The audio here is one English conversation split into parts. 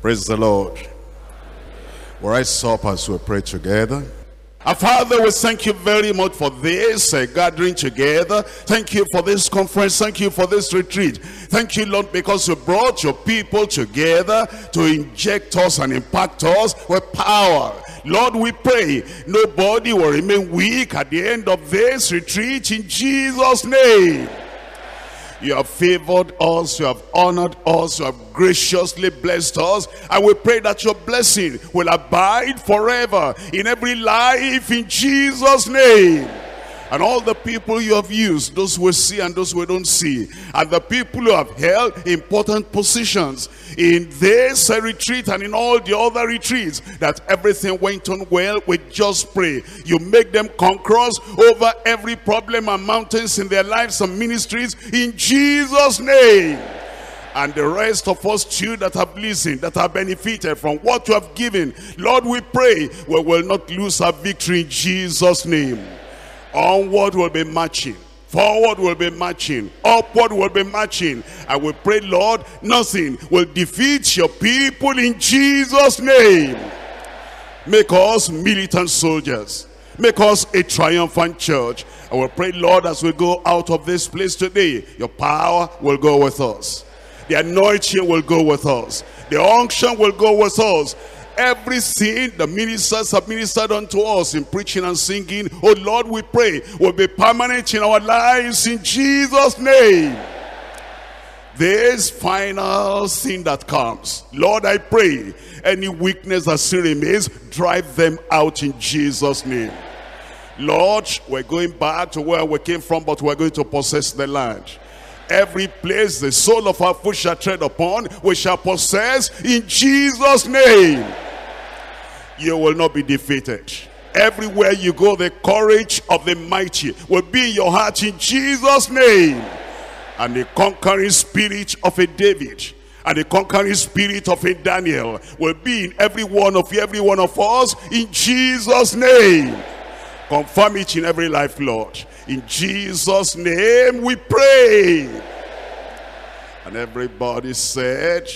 Praise the Lord. We'll rise up as we pray together. Our Father, we thank you very much for this gathering together. Thank you for this conference. Thank you for this retreat. Thank you, Lord, because you brought your people together to inject us and impact us with power. Lord, we pray nobody will remain weak at the end of this retreat in Jesus' name. You have favored us, you have honored us, you have graciously blessed us. And we pray that your blessing will abide forever in every life in Jesus' name. And all the people you have used, those we see and those we don't see, and the people who have held important positions in this retreat and in all the other retreats, that everything went on well, we just pray you make them conquerors over every problem and mountains in their lives and ministries in Jesus' name. And the rest of us too that have listened, that have benefited from what you have given, Lord, we pray we will not lose our victory in Jesus' name. Onward will be marching, forward will be marching, upward will be marching. I will pray, Lord, nothing will defeat your people in Jesus' name. Make us militant soldiers. Make us a triumphant church. I will pray, Lord, as we go out of this place today, your power will go with us. The anointing will go with us. The unction will go with us. Everything the ministers have ministered unto us in preaching and singing, oh Lord, we pray will be permanent in our lives in Jesus' name. This final thing that comes, Lord, I pray any weakness that still remains, drive them out in Jesus' name. Lord, we're going back to where we came from, but we're going to possess the land. Every place the sole of our foot shall tread upon, we shall possess in Jesus' name. You will not be defeated. Everywhere you go, the courage of the mighty will be in your heart in Jesus' name. And the conquering spirit of a David and the conquering spirit of a Daniel will be in every one of us in Jesus' name. Confirm it in every life, Lord. In Jesus' name we pray. And everybody said,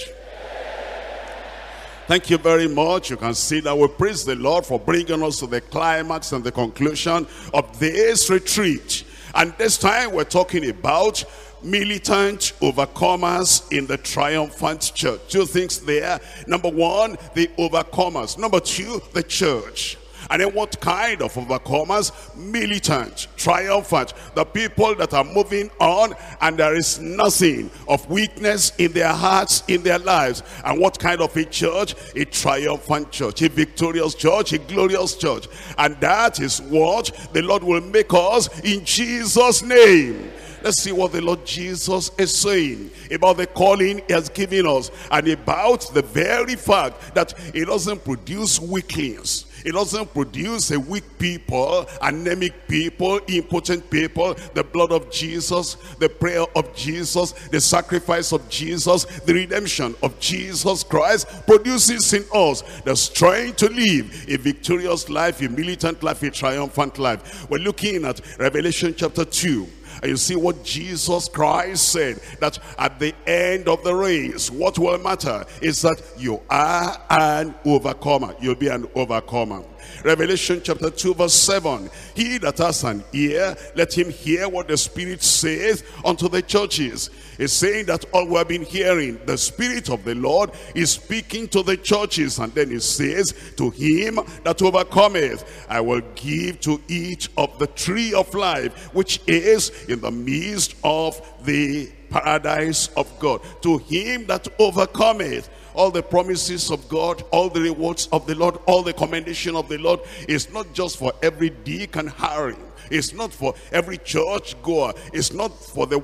thank you very much. You can see that we praise the Lord for bringing us to the climax and the conclusion of this retreat. And this time we're talking about militant overcomers in the triumphant church. Two things there. Number one, the overcomers. Number two, the church. And then what kind of overcomers? Militant, triumphant, the people that are moving on and there is nothing of weakness in their hearts, in their lives. And what kind of a church? A triumphant church, a victorious church, a glorious church. And that is what the Lord will make us in Jesus' name. Let's see what the Lord Jesus is saying about the calling he has given us and about the very fact that it doesn't produce weaklings. It doesn't produce a weak people, anemic people, impotent people. The blood of Jesus, the prayer of Jesus, the sacrifice of Jesus, the redemption of Jesus Christ produces in us the strength to live a victorious life, a militant life, a triumphant life. We're looking at Revelation chapter 2. And you see what Jesus Christ said, that at the end of the race, what will matter is that you are an overcomer. You'll be an overcomer. Revelation chapter 2 verse 7. He that has an ear, let him hear what the Spirit saith unto the churches. It's saying that all we have been hearing, the Spirit of the Lord is speaking to the churches. And then it says, to him that overcometh, I will give to each of the tree of life, which is in the midst of the paradise of God. To him that overcometh, all the promises of God, all the rewards of the Lord, all the commendation of the Lord is not just for every deacon and hiring. It's not for every church goer. It's not for the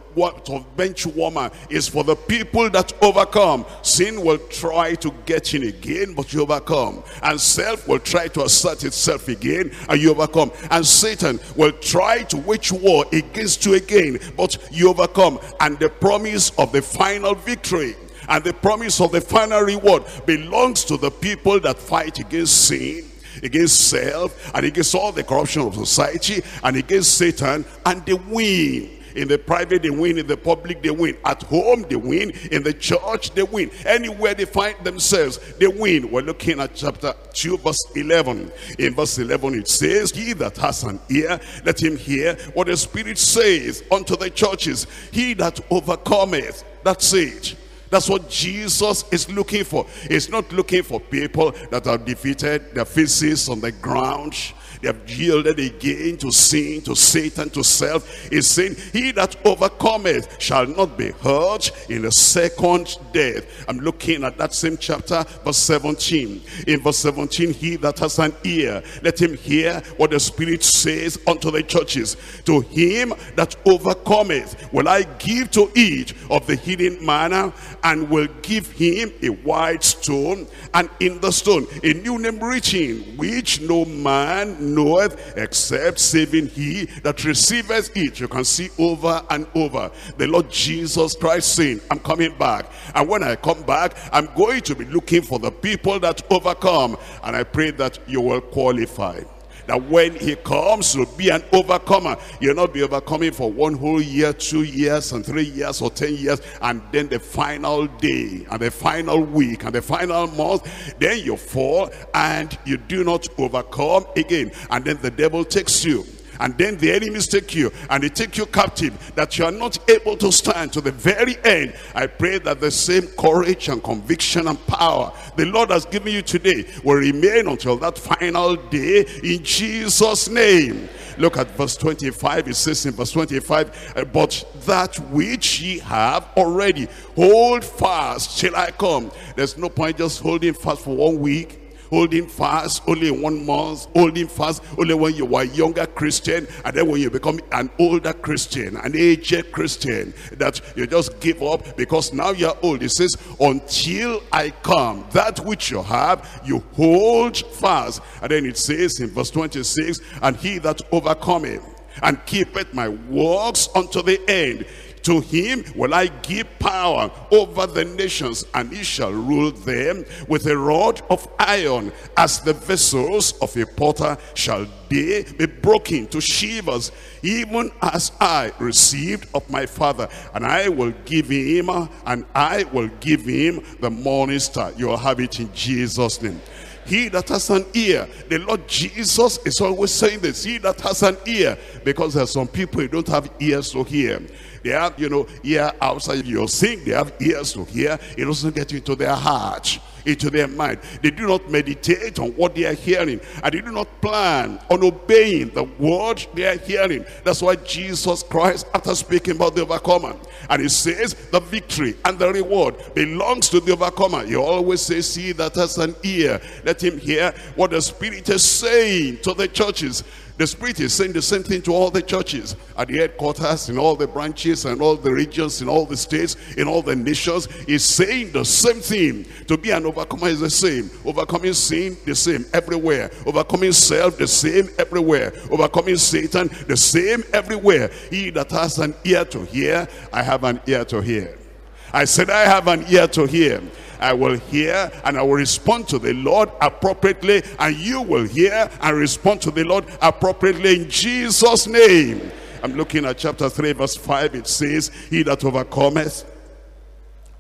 bench warmer. It's for the people that overcome. Sin will try to get in again, but you overcome. And self will try to assert itself again, and you overcome. And Satan will try to wage war against you again, but you overcome. And the promise of the final victory and the promise of the final reward belongs to the people that fight against sin, against self, and against all the corruption of society, and against Satan, and they win. In the private they win, in the public they win, at home they win, in the church they win, anywhere they find themselves they win. We're looking at chapter 2 verse 11. In verse 11 it says, he that has an ear, let him hear what the Spirit says unto the churches. He that overcometh, that's it. That's what Jesus is looking for. He's not looking for people that are defeated, their faces on the ground, they have yielded again to sin, to Satan, to self. He's saying, he that overcometh shall not be hurt in the second death. I'm looking at that same chapter, verse 17. In verse 17, he that has an ear, let him hear what the Spirit says unto the churches. To him that overcometh will I give to eat of the hidden manna, and will give him a white stone, and in the stone a new name written, which no man knoweth except saving he that receiveth it. You can see over and over the Lord Jesus Christ saying, I'm coming back, and when I come back I'm going to be looking for the people that overcome, and I pray that you will qualify, that when he comes you'll be an overcomer. You'll not be overcoming for one whole year, 2 years and 3 years or 10 years, and then the final day and the final week and the final month, then you fall and you do not overcome again, and then the devil takes you, and then the enemies take you, and they take you captive, that you are not able to stand to the very end. I pray that the same courage and conviction and power the Lord has given you today will remain until that final day, in Jesus' name. Look at verse 25. It says in verse 25, but that which ye have already, hold fast till I come. There's no point just holding fast for 1 week, holding fast only in 1 month, holding fast only when you were a younger Christian, and then when you become an older Christian, an aged Christian, that you just give up because now you're old. It says, until I come, that which you have, you hold fast. And then it says in verse 26, and he that overcometh and keepeth my works unto the end, to him will I give power over the nations, and he shall rule them with a rod of iron. As the vessels of a potter shall they be broken to shivers, even as I received of my Father, and I will give him, and I will give him the morning star. You will have it in Jesus' name. He that has an ear, the Lord Jesus is always saying this, he that has an ear, because there are some people who don't have ears to hear. They have, ear outside your sing, they have ears to hear. It doesn't get into their heart, into their mind. They do not meditate on what they are hearing, and they do not plan on obeying the word they are hearing. That's why Jesus Christ, after speaking about the overcomer, and he says the victory and the reward belongs to the overcomer, he always says, he that has an ear, let him hear what the Spirit is saying to the churches. The Spirit is saying the same thing to all the churches, at the headquarters, in all the branches, and all the regions, in all the states, in all the nations. He's saying the same thing. To be an overcomer is the same. Overcoming sin, the same everywhere. Overcoming self, the same everywhere. Overcoming Satan, the same everywhere. He that has an ear to hear, I have an ear to hear. I said, I have an ear to hear. I will hear and I will respond to the Lord appropriately, and you will hear and respond to the Lord appropriately, in Jesus' name. I'm looking at chapter 3 verse 5. It says, he that overcometh,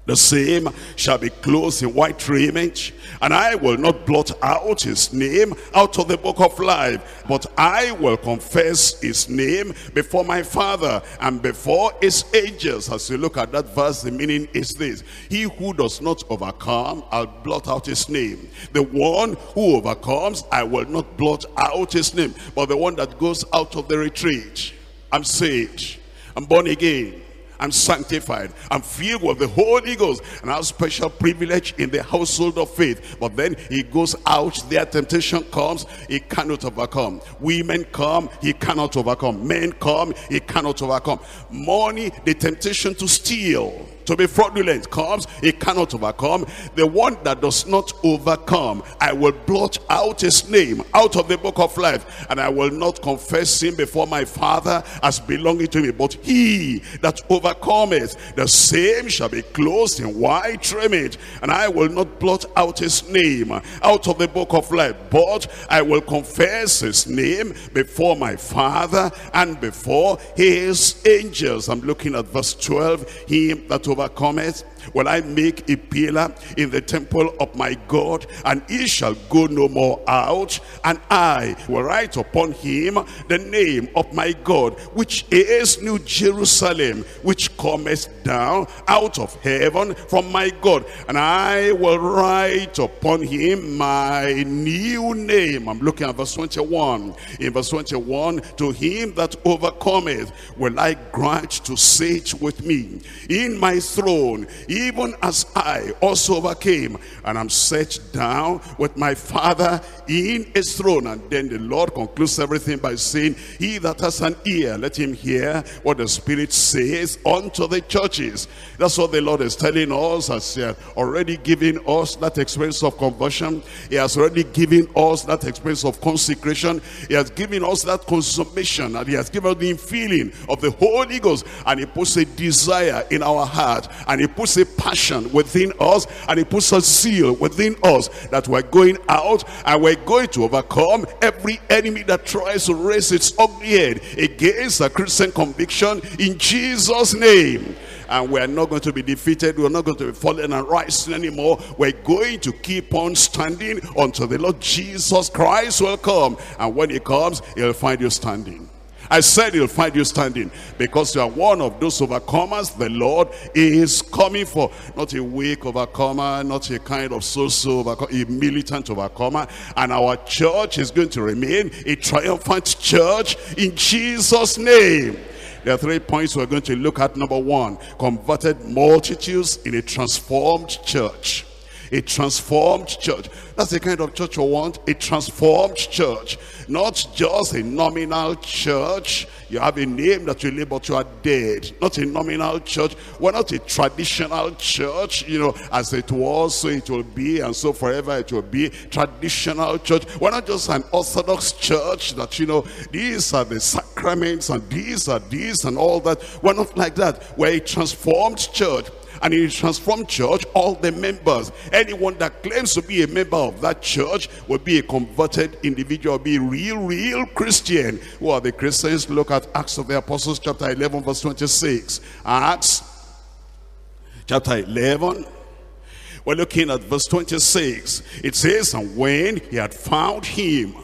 the same shall be clothed in white raiment, and I will not blot out his name out of the book of life, but I will confess his name before my Father and before his angels. As you look at that verse, the meaning is this: he who does not overcome, I'll blot out his name. The one who overcomes, I will not blot out his name. But the one that goes out of the retreat, I'm saved, I'm born again, I'm sanctified, I'm filled with the Holy Ghost, and I have special privilege in the household of faith. But then he goes out there, temptation comes, he cannot overcome. Women come, he cannot overcome. Men come, he cannot overcome. Money, the temptation to steal, to be fraudulent comes, it cannot overcome. The one that does not overcome, I will blot out his name out of the book of life, and I will not confess him before my Father as belonging to me. But he that overcometh, the same shall be clothed in white raiment, and I will not blot out his name out of the book of life, but I will confess his name before my Father and before his angels. I'm looking at verse 12. Him that overcometh will I make a pillar in the temple of my God, and he shall go no more out, and I will write upon him the name of my God, which is New Jerusalem, which cometh down out of heaven from my God, and I will write upon him my new name. I'm looking at verse 21. In verse 21, to him that overcometh will I grant to sit with me in my throne, even as I also overcame and am set down with my Father in his throne. And then the Lord concludes everything by saying, he that has an ear, let him hear what the Spirit says unto the churches. That's what the Lord is telling us. Has already given us that experience of conversion. He has already given us that experience of consecration. He has given us that consummation, and he has given us the infilling of the Holy Ghost, and he puts a desire in our heart, and he puts a passion within us, and he puts a seal within us that we're going out and we're going to overcome every enemy that tries to raise its ugly head against a Christian conviction in Jesus' name. And we're not going to be defeated. We're not going to be fallen and rising anymore. We're going to keep on standing until the Lord Jesus Christ will come. And when he comes, he'll find you standing. I said he'll find you standing, because you are one of those overcomers the Lord is coming for. Not a weak overcomer, not a kind of so-so overcomer, a militant overcomer. And our church is going to remain a triumphant church in Jesus' name. There are 3 points we're going to look at. Number one, converted multitudes in a transformed church. A transformed church. That's the kind of church you want. A transformed church. Not just a nominal church. You have a name that you live, but you are dead. Not a nominal church. We're not a traditional church, you know, as it was, so it will be, and so forever it will be. Traditional church. We're not just an orthodox church that, you know, these are the sacraments and these are these and all that. We're not like that. We're a transformed church. And in a transformed church, all the members, anyone that claims to be a member of that church, will be a converted individual, be a real Christian. Who are the Christians? Look at Acts of the Apostles, chapter 11, verse 26. Acts, chapter 11. We're looking at verse 26. It says, and when he had found him,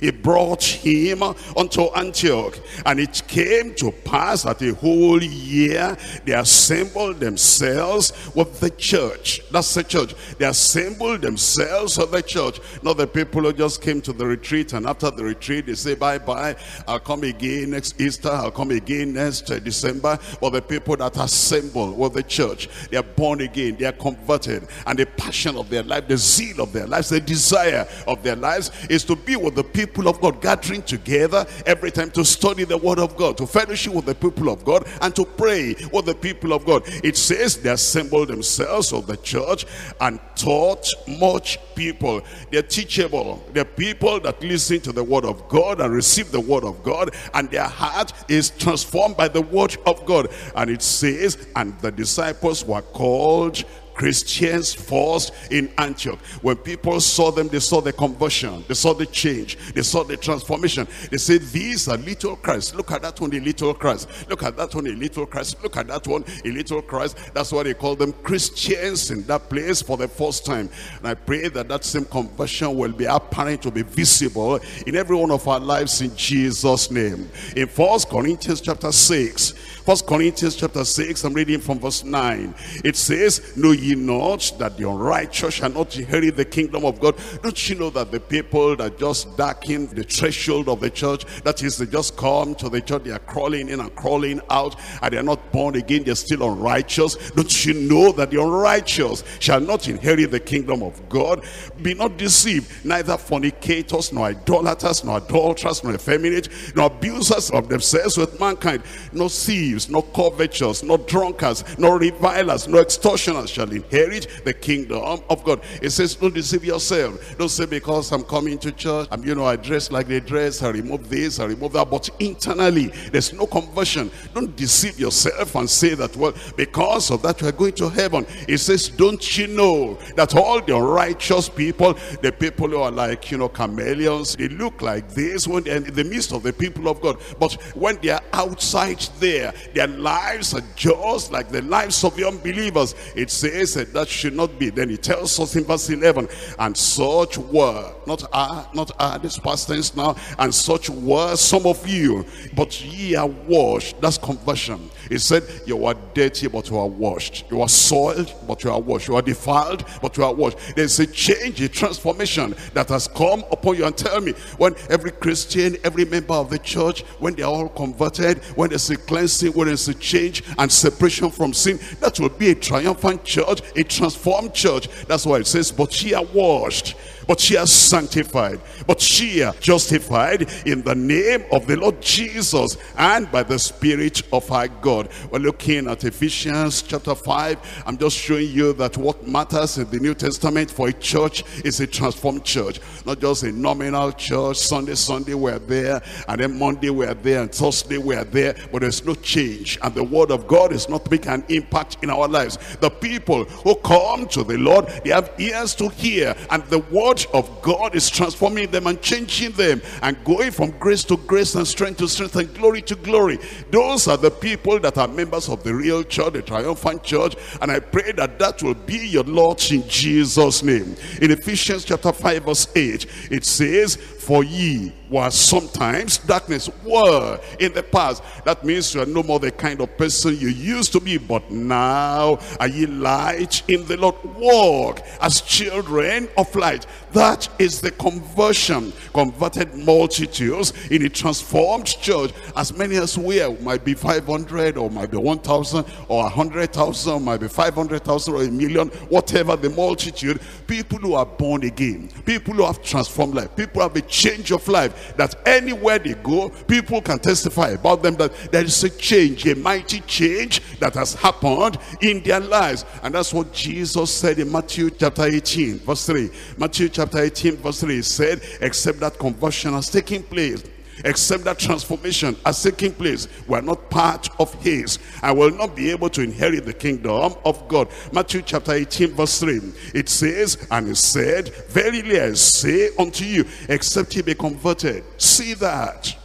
he brought him unto Antioch, and it came to pass that a whole year they assembled themselves with the church. That's the church. They assembled themselves with the church. Not the people who just came to the retreat, and after the retreat they say bye-bye, I'll come again next Easter, I'll come again next December. But the people that assemble with the church, they are born again, they are converted, and the passion of their life, the zeal of their lives, the desire of their lives is to be with the people of God, gathering together every time to study the word of God, to fellowship with the people of God, and to pray with the people of God. It says they assembled themselves of the church and taught much people. They're teachable. They're people that listen to the word of God and receive the word of God, and their heart is transformed by the word of God. And it says, and the disciples were called Christians first in Antioch. When people saw them, they saw the conversion, they saw the change, they saw the transformation. They said, these are little Christ. Look at that one, a little Christ. Look at that one, a little Christ. Look at that one, a little Christ. That's why they call them Christians in that place for the first time. And I pray that that same conversion will be apparent, to be visible in every one of our lives in Jesus' name. In 1 Corinthians chapter 6, I'm reading from verse 9. It says, know ye ye not that the unrighteous shall not inherit the kingdom of God? Don't you know that the people that just darken the threshold of the church, that is, they just come to the church, they are crawling in and crawling out, and they are not born again, they're still unrighteous? Don't you know that the unrighteous shall not inherit the kingdom of God? Be not deceived, neither fornicators, nor idolaters, nor adulterers, nor effeminate, nor abusers of themselves with mankind, nor thieves, nor covetous, nor drunkards, nor revilers, nor extortioners shall inherit the kingdom of God. It says, don't deceive yourself. Don't say, because I'm coming to church, I'm, you know, I dress like they dress, I remove this, I remove that, but internally there's no conversion. Don't deceive yourself and say that, well, because of that we're going to heaven. It says, don't you know that all the unrighteous people, the people who are like, you know, chameleons, they look like this when they're in the midst of the people of God, but when they are outside there, their lives are just like the lives of the unbelievers. It says that that should not be. Then it tells us in verse 11, and such were, not are, this past tense now, and such were some of you, but ye are washed. That's conversion. It said, you are dirty, but you are washed. You are soiled, but you are washed. You are defiled, but you are washed. There's a change, a transformation that has come upon you. And tell me, when every Christian, every member of the church, when they are all converted, when there's a cleansing, when there's a change and separation from sin, that will be a triumphant church, a transformed church. That's why it says, but ye are washed, but ye are sanctified, but ye are justified in the name of the Lord Jesus and by the Spirit of our God. We're looking at Ephesians chapter 5. I'm just showing you that what matters in the New Testament for a church is a transformed church. Not just a nominal church. Sunday we're there, and then Monday we're there, and Thursday we're there, but there's no change. And the word of God is not making an impact in our lives. The people who come to the Lord, they have ears to hear, and the word of God is transforming them and changing them and going from grace to grace and strength to strength and glory to glory. Those are the people that are members of the real church, the triumphant church, and I pray that that will be your lot in Jesus' name. In Ephesians chapter 5 verse 8, it says, for ye were sometimes darkness, were in the past. That means you are no more the kind of person you used to be, but now are ye light in the Lord. Walk as children of light. That is the conversion. Converted multitudes in a transformed church. As many as we are, might be 500, or might be 1,000, or 100,000, might be 500,000, or a million, whatever the multitude. People who are born again, people who have transformed life, people have a change of life, that anywhere they go, people can testify about them that there is a change, a mighty change that has happened in their lives. And that's what Jesus said in Matthew chapter 18 verse 3. Matthew chapter 18 verse 3 said, except that conversion has taken place, except that transformation has taken place, we are not part of his, and will not be able to inherit the kingdom of God. Matthew chapter 18 verse 3, it says, and he said, verily I say unto you, except ye be converted. See that?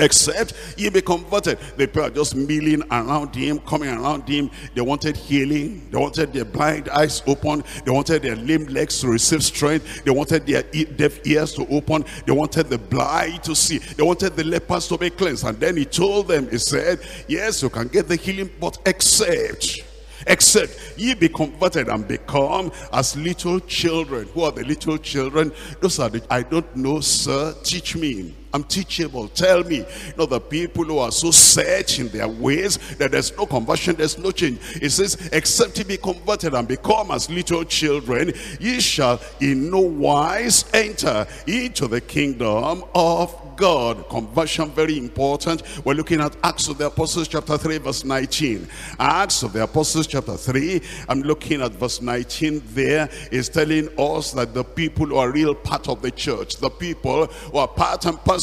Except ye be converted. The people are just milling around him, coming around him. They wanted healing. They wanted their blind eyes open. They wanted their lame legs to receive strength. They wanted their deaf ears to open. They wanted the blind to see. They wanted the lepers to be cleansed. And then he told them, he said, yes, you can get the healing, but except ye be converted and become as little children. Who are the little children? Those are the, I don't know, sir, teach me. I'm teachable, tell me. Not the people who are so set in their ways that there's no conversion, there's no change. It says, except ye be converted and become as little children, ye shall in no wise enter into the kingdom of God. Conversion, very important. We're looking at Acts of the Apostles chapter 3 verse 19. Acts of the Apostles chapter 3, I'm looking at verse 19 there. It's telling us that the people who are real part of the church, the people who are part and parcel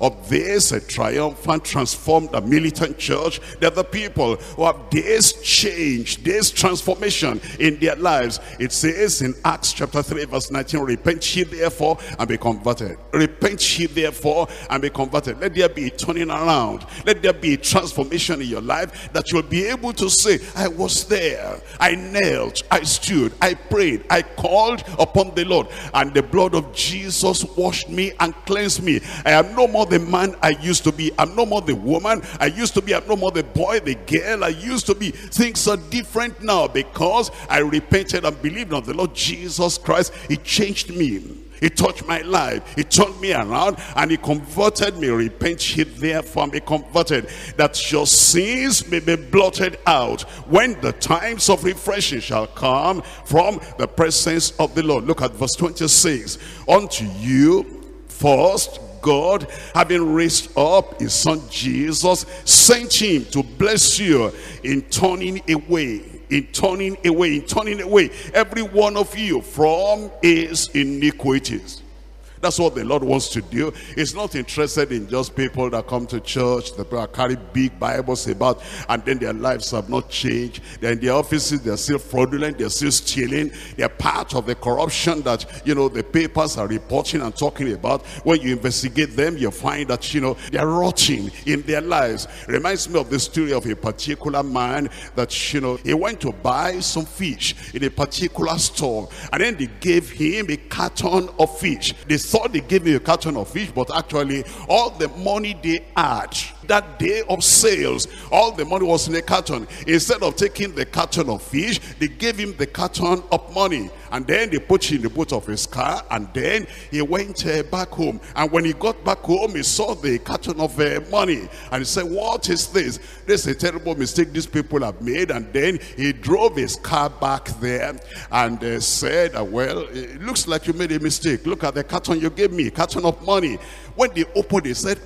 of this a triumphant, transformed, a militant church, that the people who have this change, this transformation in their lives. It says in Acts chapter 3 verse 19, repent ye therefore and be converted. Repent ye therefore and be converted. Let there be a turning around. Let there be a transformation in your life that you'll be able to say, I was there, I knelt, I stood, I prayed, I called upon the Lord, and the blood of Jesus washed me and cleansed me. I am no more the man I used to be. I'm no more the woman I used to be. I'm no more the boy, the girl I used to be. Things are different now because I repented and believed on the Lord Jesus Christ. He changed me. He touched my life. He turned me around and he converted me. Repent ye therefore and be converted, that your sins may be blotted out, when the times of refreshing shall come from the presence of the Lord. Look at verse 26. Unto you first God, having raised up his son Jesus, sent him to bless you in turning away. In turning away, in turning away every one of you from his iniquities. That's what the Lord wants to do. He's not interested in just people that come to church, that carry big Bibles about, and then their lives have not changed. They're in their offices, they're still fraudulent, they're still stealing. They're part of the corruption that, you know, the papers are reporting and talking about. When you investigate them, you find that, you know, they're rotting in their lives. Reminds me of the story of a particular man that, you know, he went to buy some fish in a particular store, and then they gave him a carton of fish. They thought they gave me a carton of fish, but actually all the money they had that day of sales, all the money was in a carton. Instead of taking the carton of fish, they gave him the carton of money, and then they put him in the boot of his car, and then he went back home. And when he got back home, he saw the carton of money, and he said, what is this? This is a terrible mistake these people have made. And then he drove his car back there and said, well, it looks like you made a mistake. Look at the carton you gave me, carton of money. When they opened, they said,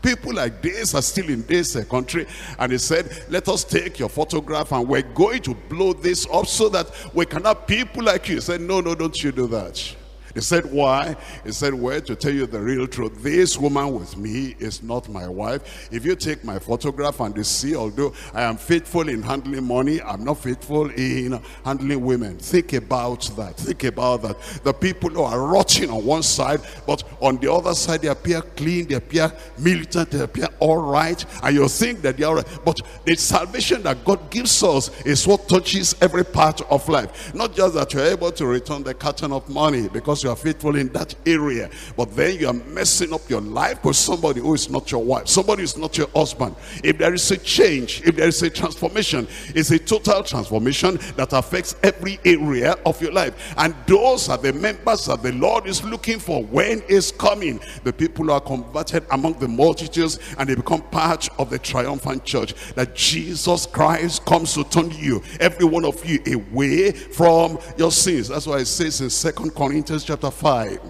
people like this are still in this country. And he said, let us take your photograph and we're going to blow this up so that we can have people like you. He said, no, don't you do that. He said, why? He said, well, to tell you the real truth, this woman with me is not my wife. If you take my photograph and you see, although I am faithful in handling money, I'm not faithful in handling women. Think about that. Think about that. The people who are rotting on one side, but on the other side, they appear clean, they appear militant, they appear all right. And you think that they are all right. But the salvation that God gives us is what touches every part of life. Not just that you're able to return the carton of money because you are faithful in that area, but then you are messing up your life with somebody who is not your wife, somebody who is not your husband. If there is a change, if there is a transformation, it's a total transformation that affects every area of your life. And those are the members that the Lord is looking for when it's coming. The people who are converted among the multitudes, and they become part of the triumphant church, that Jesus Christ comes to turn you, every one of you, away from your sins. That's why it says in 2 Corinthians chapter 5,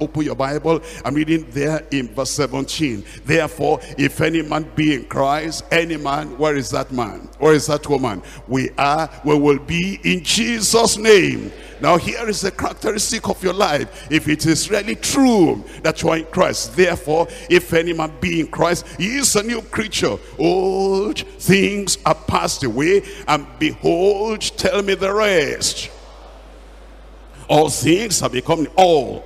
open your Bible. I'm reading there in verse 17. Therefore, if any man be in Christ, any man, where is that man? Where is that woman? We will be in Jesus' name. Now here is the characteristic of your life. If it is really true that you are in Christ, therefore, if any man be in Christ, he is a new creature. Old things are passed away, and behold, tell me the rest. All things have become all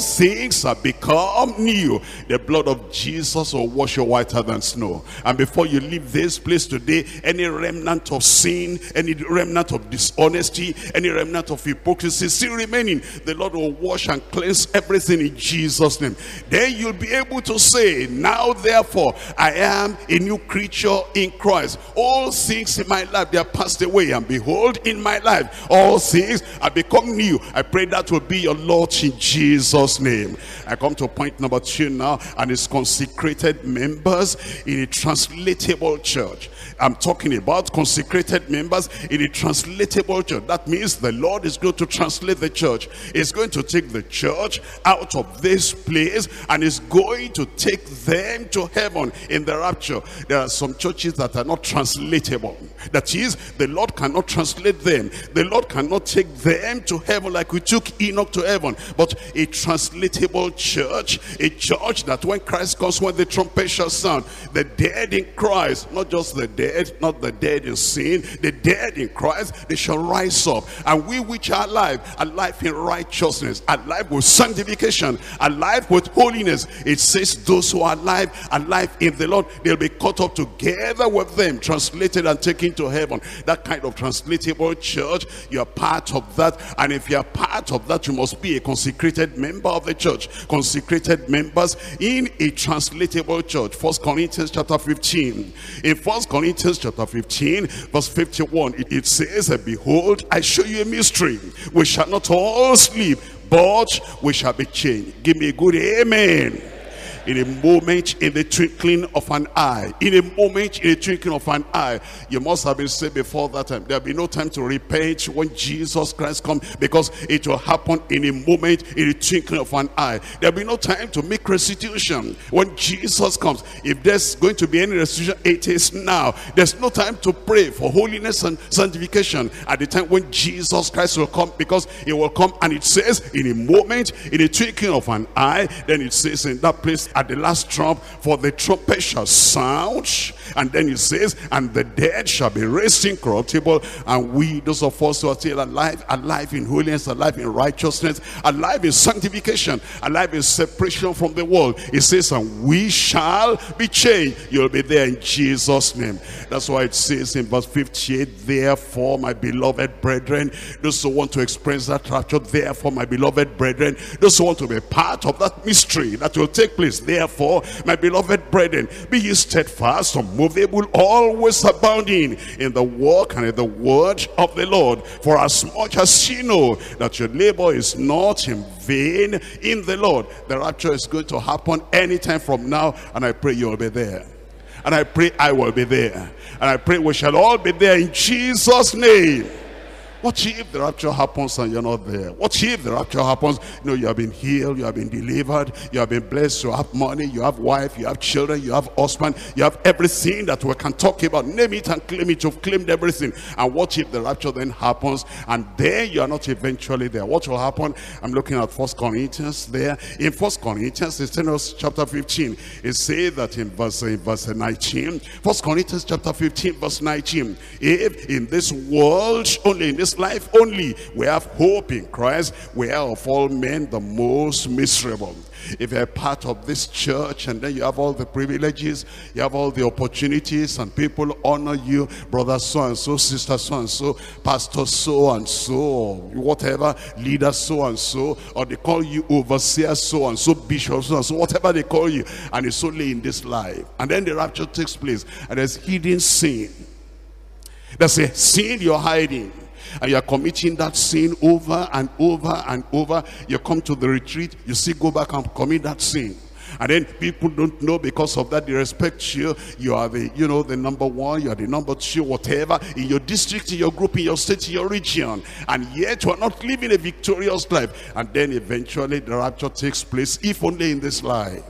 things have become new. The blood of Jesus will wash you whiter than snow. And before you leave this place today, any remnant of sin, any remnant of dishonesty, any remnant of hypocrisy still remaining, the Lord will wash and cleanse everything in Jesus' name. Then you'll be able to say, now therefore, I am a new creature in Christ. All things in my life, they are passed away, and behold, in my life, all things I become new. I pray that will be your lot in Jesus' name. I come to point number 2 now, and it's consecrated members in a translatable church. I'm talking about consecrated members in a translatable church. That means the Lord is going to translate the church. He's going to take the church out of this place, and is going to take them to heaven in the rapture. There are some churches that are not translatable. That is, the Lord cannot translate them. The Lord cannot take them to heaven like we took Enoch to heaven. But a translatable church, a church that when Christ comes, when the trumpet shall sound, the dead in Christ, not just the dead, not the dead in sin, the dead in Christ, they shall rise up. And we which are alive in righteousness, alive with sanctification, alive with holiness, it says those who are alive in the Lord, they'll be caught up together with them, translated and taken to heaven. That kind of translatable church, you are part part of that. And if you are part of that, you must be a consecrated member of the church. Consecrated members in a translatable church. 1 Corinthians chapter 15. In 1 Corinthians chapter 15, verse 51, it says, "Behold, I show you a mystery. We shall not all sleep, but we shall be changed." Give me a good amen. In a moment, in the twinkling of an eye, in a moment, in the twinkling of an eye, you must have been saved before that time. There'll be no time to repent when Jesus Christ comes, because it will happen in a moment, in the twinkling of an eye. There'll be no time to make restitution when Jesus comes. If there's going to be any restitution, it is now. There's no time to pray for holiness and sanctification at the time when Jesus Christ will come, because it will come. And it says, in a moment, in the twinkling of an eye, then it says in that place, at the last trump, for the trumpet shall sound, and then it says, and the dead shall be raised incorruptible, and we, those of us who are still alive, alive in holiness, alive in righteousness, alive in sanctification, alive in separation from the world, it says, and we shall be changed. You'll be there in Jesus' name. That's why it says in verse 58, "Therefore, my beloved brethren," those who want to experience that rapture, therefore, my beloved brethren, those who want to be part of that mystery that will take place, therefore, my beloved brethren, be ye steadfast, unmovable, always abounding in the work and in the word of the Lord, for as much as ye know that your labor is not in vain in the Lord. The rapture is going to happen anytime from now, and I pray you will be there. And I pray I will be there. And I pray we shall all be there in Jesus' name. What if the rapture happens and you're not there? What if the rapture happens? You know, you have been healed, you have been delivered, you have been blessed, you have money, you have wife, you have children, you have husband, you have everything that we can talk about. Name it and claim it. You've claimed everything. And what if the rapture then happens and then you're not eventually there? What will happen? I'm looking at 1 Corinthians there. In 1 Corinthians, it's in chapter 15. It says that in verse 19. 1 Corinthians chapter 15, verse 19. If in this world only, in this life only, we have hope in Christ, we are of all men the most miserable. If you're a part of this church and then you have all the privileges, you have all the opportunities, and people honor you, brother so-and-so, sister so-and-so, pastor so-and-so, whatever, leader so-and-so, or they call you overseer so-and-so, bishop so-and-so, whatever they call you, and it's only in this life. And then the rapture takes place, and there's hidden sin. There's a sin you're hiding, and you are committing that sin over and over and over. You come to the retreat, you see, go back and commit that sin. And then people don't know, because of that they respect you. You are the, you know, the number one, you are the number two, whatever, in your district, in your group, in your state, in your region. And yet you are not living a victorious life. And then eventually the rapture takes place, if only in this life.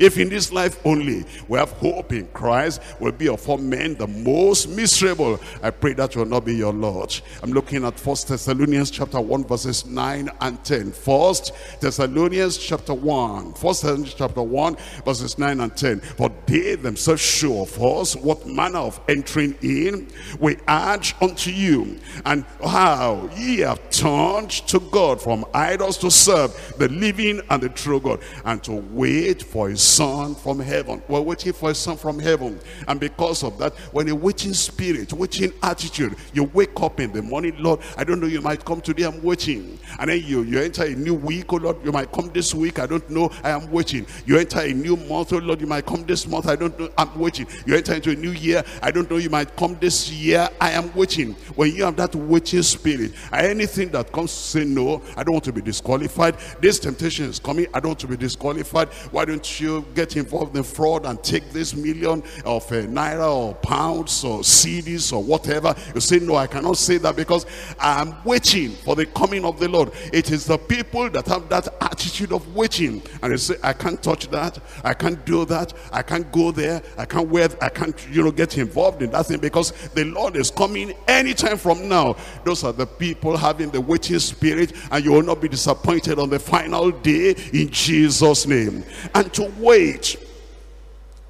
If in this life only we have hope in Christ, we'll be of all men the most miserable. I pray that will not be your lot. I'm looking at 1 Thessalonians chapter 1 verses 9 and 10. 1 Thessalonians chapter 1. 1 Thessalonians chapter 1 verses 9 and 10. For they themselves show of us what manner of entering in we urge unto you, and how ye have turned to God from idols to serve the living and the true God, and to wait for his Son from heaven. We're waiting for a Son from heaven. And because of that, when a waiting spirit, waiting attitude, you wake up in the morning, Lord, I don't know, you might come today, I'm waiting. And then you enter a new week, oh Lord, you might come this week, I don't know, I am waiting. You enter a new month, oh Lord, you might come this month, I don't know, I'm waiting. You enter into a new year, I don't know, you might come this year, I am waiting. When you have that waiting spirit, anything that comes, say no, I don't want to be disqualified. This temptation is coming, I don't want to be disqualified. Why don't you get involved in fraud and take this million of naira or pounds or CDs or whatever? You say no, I cannot say that, because I am waiting for the coming of the Lord. It is the people that have that attitude of waiting, and they say, I can't touch that, I can't do that, I can't go there, I can't wear, I can't, you know, get involved in that thing, because the Lord is coming anytime from now. Those are the people having the waiting spirit, and you will not be disappointed on the final day in Jesus' name. And to wait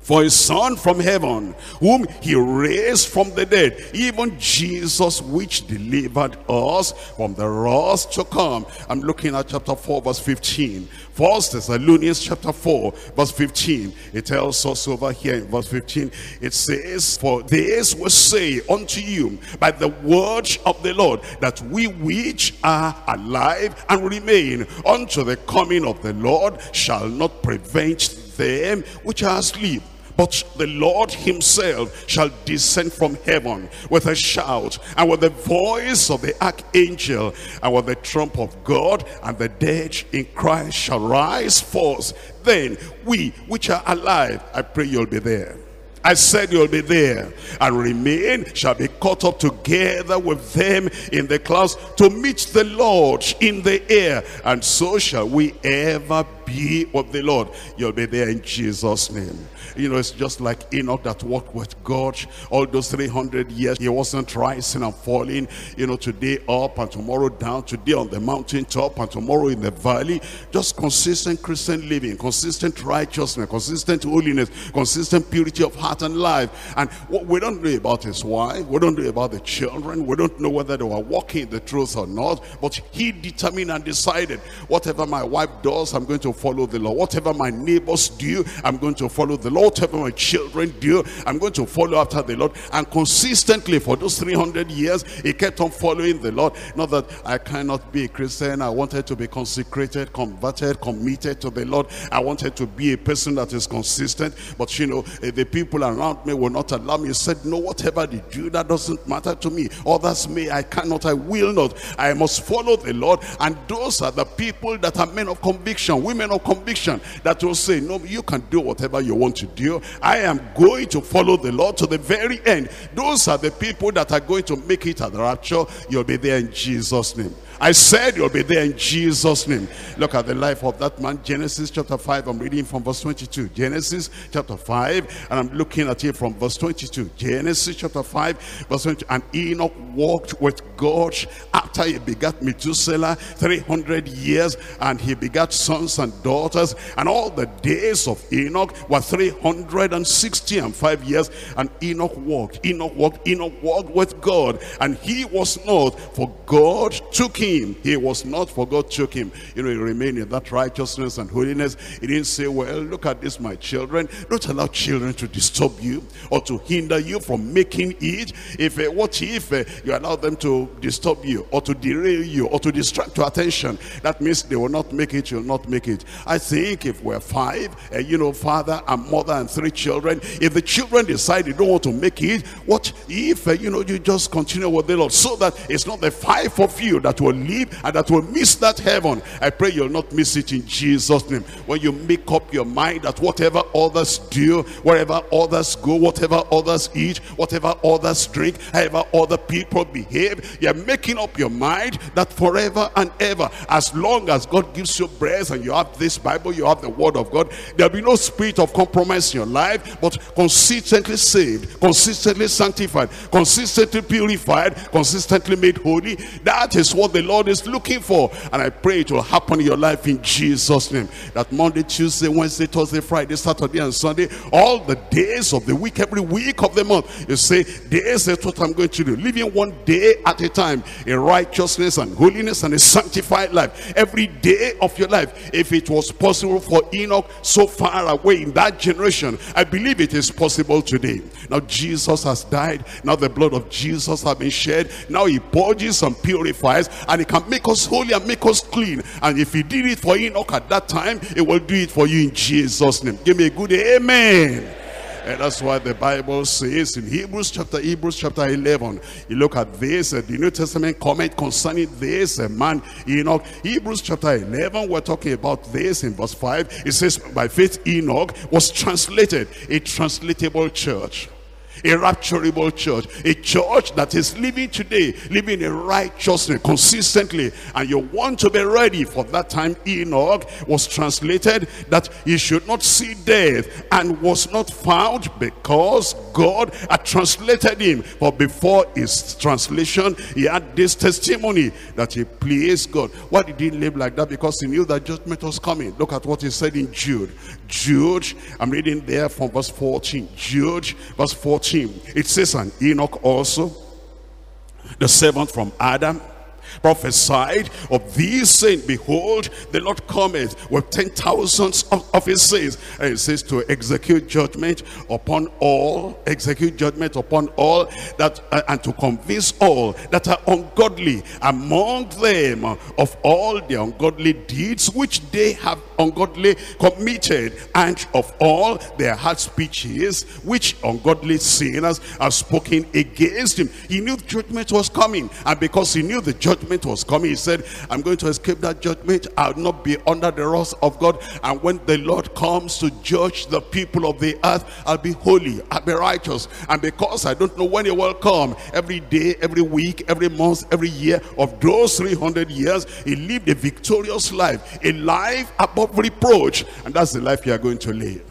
for his son from heaven, whom he raised from the dead, even Jesus, which delivered us from the wrath to come. I'm looking at chapter 4 verse 15. 1 Thessalonians chapter 4 verse 15. It tells us over here in verse 15, it says, for this we say unto you by the word of the Lord, that we which are alive and remain unto the coming of the Lord shall not prevent them which are asleep. But the Lord himself shall descend from heaven with a shout, and with the voice of the archangel, and with the trump of God, and the dead in Christ shall rise forth. Then we which are alive, I pray you'll be there. I said you'll be there, and remain, shall be caught up together with them in the clouds to meet the Lord in the air, and so shall we ever be with the Lord. You'll be there in Jesus' name. You know, it's just like Enoch that walked with God all those 300 years. He wasn't rising and falling, you know, today up and tomorrow down, today on the mountaintop and tomorrow in the valley. Just consistent Christian living, consistent righteousness, consistent holiness, consistent purity of heart and life. And what we don't know about his wife, we don't know about the children, we don't know whether they were walking in the truth or not, but he determined and decided, whatever my wife does, I'm going to follow the law. Whatever my neighbors do, I'm going to follow the law. Whatever my children do, I'm going to follow after the Lord. And consistently for those 300 years, he kept on following the Lord. Not that I cannot be a Christian. I wanted to be consecrated, converted, committed to the Lord. I wanted to be a person that is consistent. But you know, the people around me will not allow me. He said, no, whatever they do, that doesn't matter to me. Others may, I cannot, I will not. I must follow the Lord. And those are the people that are men of conviction, women of conviction, that will say, no, you can do whatever you want to do. I am going to follow the Lord to the very end. Those are the people that are going to make it at the rapture. You'll be there in Jesus' name. I said you'll be there in Jesus' name. Look at the life of that man. Genesis chapter 5. I'm reading from verse 22. Genesis chapter 5. And I'm looking at it from verse 22. Genesis chapter 5 verse 22. And Enoch walked with God after he begat Methuselah 300 years. And he begat sons and daughters. And all the days of Enoch were 365 years. And Enoch walked with God. And he was not, for God took him. He was not, for God took him. You know, he remained in that righteousness and holiness. He didn't say, well, look at this, my children. Don't allow children to disturb you or to hinder you from making it. What if you allow them to disturb you or to derail you or to distract your attention? That means they will not make it, you'll not make it. I think if we're five, you know, father and mother and three children, if the children decide they don't want to make it, what if, you know, you just continue with the Lord, so that it's not the five of you that will live and that will miss that heaven. I pray you'll not miss it in Jesus' name. When you make up your mind that whatever others do, wherever others go, whatever others eat, whatever others drink, however other people behave, you're making up your mind that forever and ever, as long as God gives you breath and you have this Bible, you have the word of God, there'll be no spirit of compromise in your life, but consistently saved, consistently sanctified, consistently purified, consistently made holy. That is what the Lord is looking for, and I pray it will happen in your life in Jesus' name. That Monday, Tuesday, Wednesday, Thursday, Friday, Saturday, and Sunday, all the days of the week, every week of the month, you say, this is what I'm going to do, living one day at a time in righteousness and holiness and a sanctified life. Every day of your life, if it was possible for Enoch so far away in that generation, I believe it is possible today. Now Jesus has died, now the blood of Jesus has been shed, now he purges and purifies, and it can make us holy and make us clean. And if he did it for Enoch at that time, it will do it for you in Jesus' name. Give me a good amen. And that's why the Bible says in Hebrews chapter 11, you look at this, the New Testament comment concerning this man Enoch. Hebrews chapter 11, we're talking about this in verse 5. It says, by faith Enoch was translated, a translatable church, a rapturable church, a church that is living today, living in righteousness consistently. And you want to be ready for that time. Enoch was translated that he should not see death, and was not found because God had translated him. For before his translation, he had this testimony that he pleased God. Why did he live like that? Because he knew that judgment was coming. Look at what he said in Jude. Jude, I'm reading there from verse 14. Jude, verse 14. It says, and Enoch also, the seventh from Adam, prophesied of these, saying, behold, the Lord cometh with 10,000s of his saints. And it says to execute judgment upon all, execute judgment upon all that, and to convince all that are ungodly among them of all the ungodly deeds which they have ungodly committed, and of all their hard speeches which ungodly sinners have spoken against him. He knew judgment was coming, and because he knew the judgment was coming, he said, I'm going to escape that judgment. I'll not be under the wrath of God, and when the Lord comes to judge the people of the earth, I'll be holy, I'll be righteous. And because I don't know when it will come, every day, every week, every month, every year of those 300 years, he lived a victorious life, a life above reproach. And that's the life you are going to live.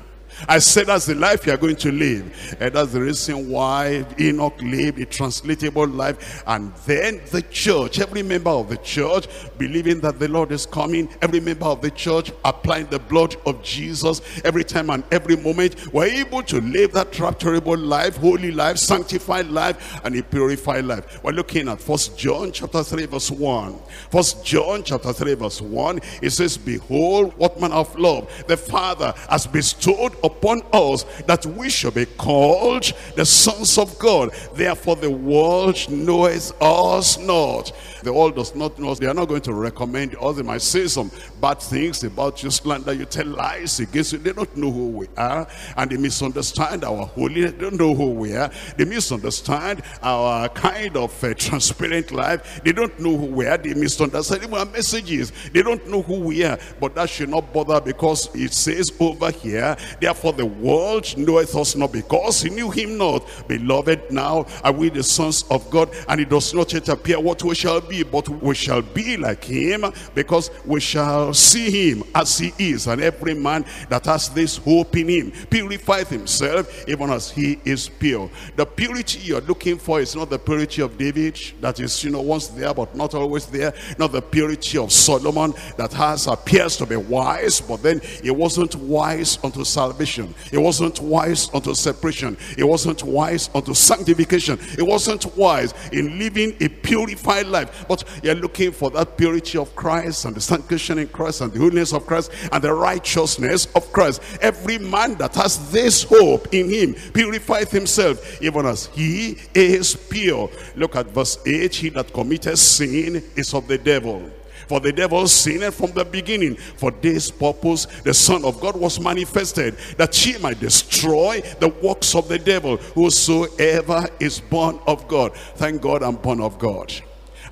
I said that's the life you are going to live. And that's the reason why Enoch lived a translatable life. And then the church, every member of the church, believing that the Lord is coming, every member of the church applying the blood of Jesus every time and every moment, were able to live that rapturable life, holy life, sanctified life, and a purified life. We're looking at 1 John chapter 3 verse 1. 1 John chapter 3 verse 1, it says, behold, what manner of love the Father has bestowed upon us, that we shall be called the sons of God. Therefore the world knoweth us not. The world does not know us. They are not going to recommend us. They might say some bad things about you, slander you, tell lies against you. They don't know who we are, and they misunderstand our holiness. They don't know who we are. They misunderstand our kind of transparent life. They don't know who we are. They misunderstand even our messages. They don't know who we are. But that should not bother, because it says over here, therefore the world knoweth us not, because he knew him not. Beloved, now are we the sons of God, and it does not yet appear what we shall be, but we shall be like him, because we shall see him as he is. And every man that has this hope in him purifieth himself even as he is pure. The purity you're looking for is not the purity of David, that is, you know, once there but not always there. Not the purity of Solomon, that appears to be wise, but then it wasn't wise unto salvation. It wasn't wise unto separation. It wasn't wise unto sanctification. It wasn't wise in living a purified life. But you're looking for that purity of Christ, and the sanctification in Christ, and the holiness of Christ, and the righteousness of Christ. Every man that has this hope in him purifieth himself even as he is pure. Look at verse 8. He that committeth sin is of the devil, for the devil sinned from the beginning. For this purpose the Son of God was manifested, that he might destroy the works of the devil. Whosoever is born of God. Thank God I'm born of God.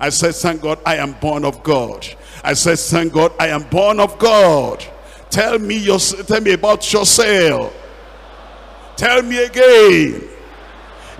I said, thank God I am born of God. I said, thank God I am born of God. Tell me about yourself. Tell me again.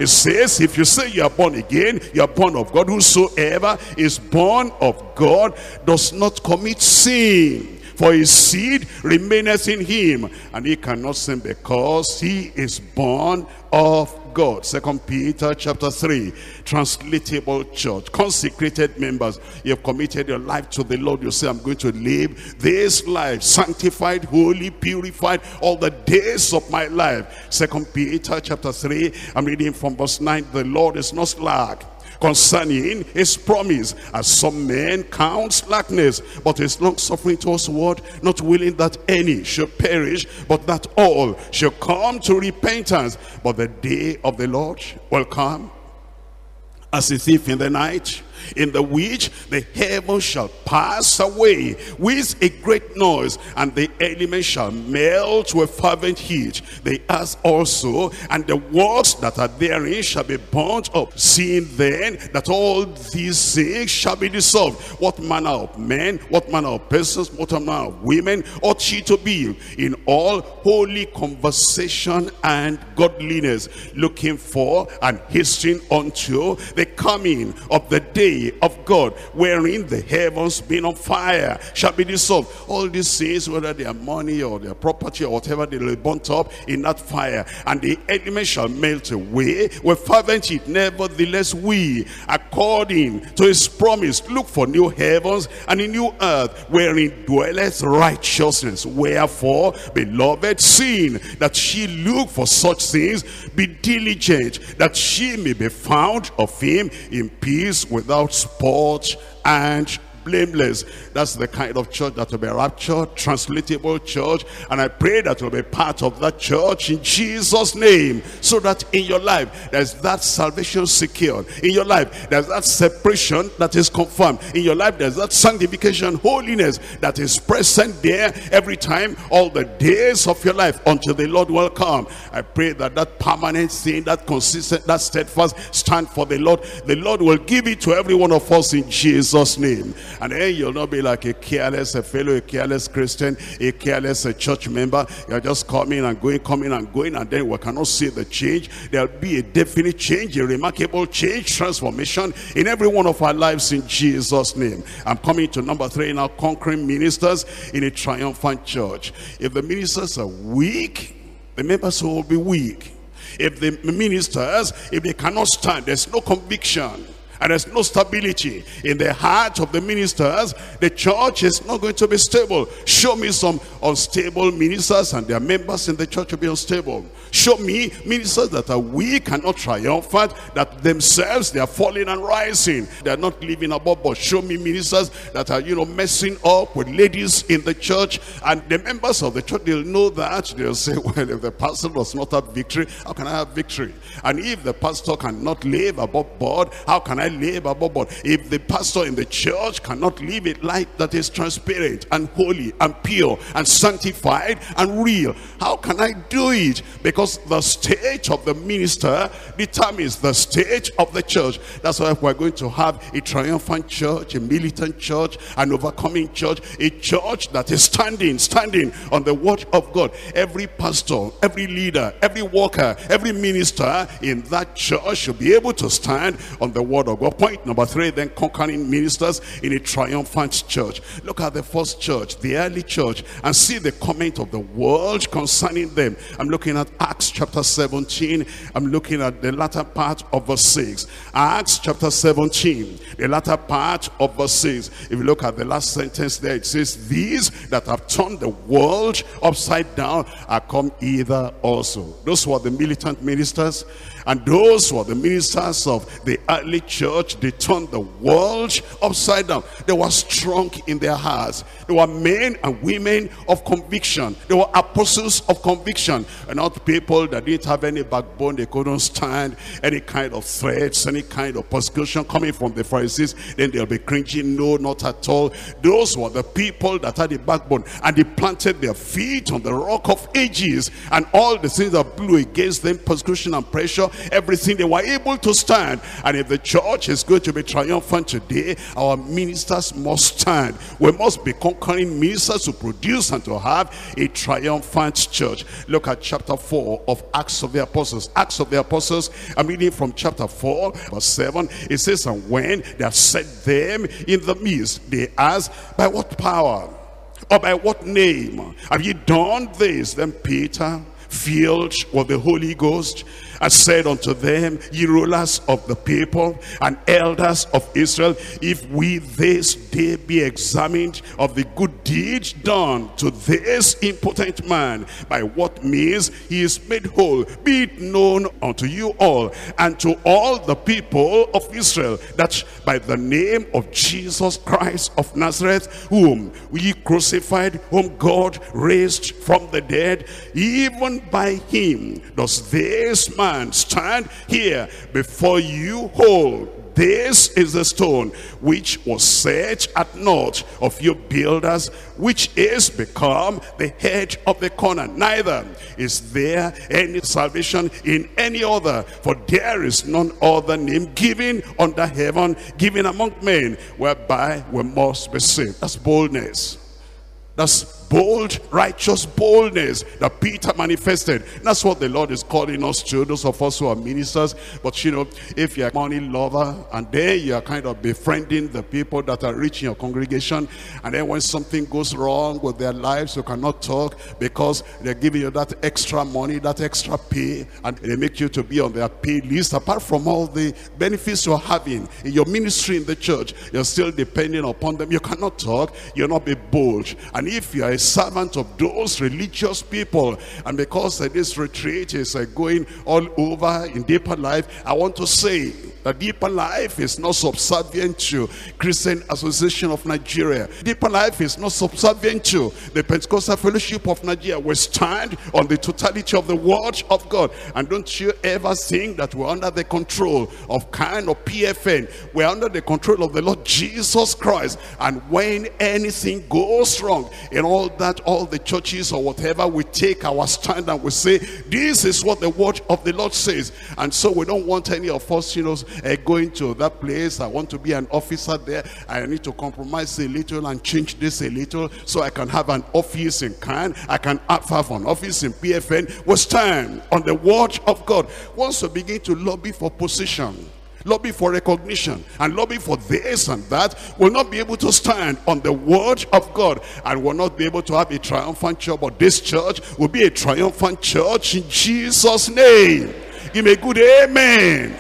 It says, if you say you are born again, you are born of God. Whosoever is born of God does not commit sin, for his seed remaineth in him, and he cannot sin because he is born of God. 2 Peter chapter 3. Translatable church, consecrated members. You have committed your life to the Lord. You say, I'm going to live this life sanctified, holy, purified all the days of my life. 2 Peter chapter 3, I'm reading from verse 9. The Lord is not slack concerning his promise, as some men count slackness, but is long suffering towards what, not willing that any should perish, but that all shall come to repentance. But the day of the Lord will come as a thief in the night, in the which the heavens shall pass away with a great noise, and the elements shall melt with fervent heat. The earth also and the works that are therein shall be burnt up. Seeing then that all these things shall be dissolved, what manner of men, what manner of persons, what manner of women ought ye to be in all holy conversation and godliness, looking for and hastening unto the coming of the day way of God, wherein the heavens being on fire shall be dissolved. All these things, whether they are money or their property or whatever, they will be burnt up in that fire, and the elements shall melt away with fervent heat. Nevertheless, we, according to his promise, look for new heavens and a new earth, wherein dwelleth righteousness. Wherefore, beloved, seeing that she look for such things, be diligent that she may be found of him in peace, without spot and blameless. That's the kind of church that will be raptured, translatable church, and I pray that you'll be part of that church in Jesus' name, so that in your life there's that salvation secured, in your life there's that separation that is confirmed, in your life there's that sanctification, holiness that is present there every time, all the days of your life until the Lord will come. I pray that that permanent thing, that consistent, that steadfast stand for the Lord, the Lord will give it to every one of us in Jesus' name. And then you'll not be like a careless Christian, a careless church member. You're just coming and going, and then we cannot see the change. There'll be a definite change, a remarkable change, transformation in every one of our lives in Jesus' name. I'm coming to number 3 now, conquering ministers in a triumphant church. If the ministers are weak, the members will be weak. If the ministers, if they cannot stand, there's no conviction, and there's no stability in the heart of the ministers, the church is not going to be stable. Show me some unstable ministers, and their members in the church will be unstable. Show me ministers that are weak and not triumphant, that themselves they are falling and rising, they are not living above. But show me ministers that are, you know, messing up with ladies in the church, and the members of the church, they'll know that. They'll say, well, if the pastor does not have victory, how can I have victory? And if the pastor cannot live above board, how can I live above board? If the pastor in the church cannot live a life that is transparent and holy and pure and sanctified and real, how can I do it? Because the state of the minister determines the state of the church. That's why we're going to have a triumphant church, a militant church, an overcoming church, a church that is standing on the word of God. Every pastor, every leader, every worker, every minister in that church should be able to stand on the word of God. Well, point number 3 then, conquering ministers in a triumphant church. Look at the first church, the early church, and see the comment of the world concerning them. I'm looking at Acts chapter 17. I'm looking at the latter part of verse 6. Acts chapter 17, the latter part of verse 6. If you look at the last sentence there, it says, these that have turned the world upside down are come hither also. Those were the militant ministers, and those who are the ministers of the early church, they turned the world upside down. They were strong in their hearts. They were men and women of conviction. They were apostles of conviction, and not people that didn't have any backbone. They couldn't stand any kind of threats, any kind of persecution coming from the Pharisees. Then they'll be cringing, no, not at all. Those were the people that had a backbone, and they planted their feet on the rock of ages, and all the things that blew against them, persecution and pressure, everything, they were able to stand. And if the church is going to be triumphant today, our ministers must stand. We must be conquering ministers to produce and to have a triumphant church. Look at chapter 4 of Acts of the Apostles. Acts of the Apostles, I'm reading from chapter 4 verse 7. It says, and when they have set them in the midst, they asked, by what power or by what name have ye done this? Then Peter, filled with the Holy Ghost, I said unto them, ye rulers of the people and elders of Israel, if we this day be examined of the good deed done to this impotent man, by what means he is made whole, be it known unto you all and to all the people of Israel, that by the name of Jesus Christ of Nazareth, whom we crucified, whom God raised from the dead, even by him does this man stand here before you whole. This is the stone which was set at naught of your builders, which is become the head of the corner. Neither is there any salvation in any other, for there is none other name given under heaven, given among men, whereby we must be saved. That's boldness. That's bold, righteous boldness that Peter manifested. And that's what the Lord is calling us to, those of us who are ministers. But you know, if you're a money lover and then you're kind of befriending the people that are rich in your congregation, and then when something goes wrong with their lives, you cannot talk because they're giving you that extra money, that extra pay, and they make you to be on their pay list. Apart from all the benefits you're having in your ministry in the church, you're still depending upon them. You cannot talk, you'll not be bold. And if you are a servant of those religious people, and because this retreat is going all over in Deeper Life, I want to say that Deeper Life is not subservient to Christian Association of Nigeria. Deeper Life is not subservient to the Pentecostal Fellowship of Nigeria. We stand on the totality of the Word of God. And don't you ever think that we're under the control of kind of PFN. We're under the control of the Lord Jesus Christ. And when anything goes wrong in all that, all the churches or whatever, we take our stand and we say, this is what the Word of the Lord says. And so we don't want any of us, you know, going to that place. I want to be an officer there. I need to compromise a little and change this a little so I can have an office in Cannes. I can have an office in PFN. We stand on the Word of God. Once we begin to lobby for position, lobby for recognition, and lobby for this and that, will not be able to stand on the Word of God, and will not be able to have a triumphant church. But this church will be a triumphant church in Jesus' name. Give me a good amen.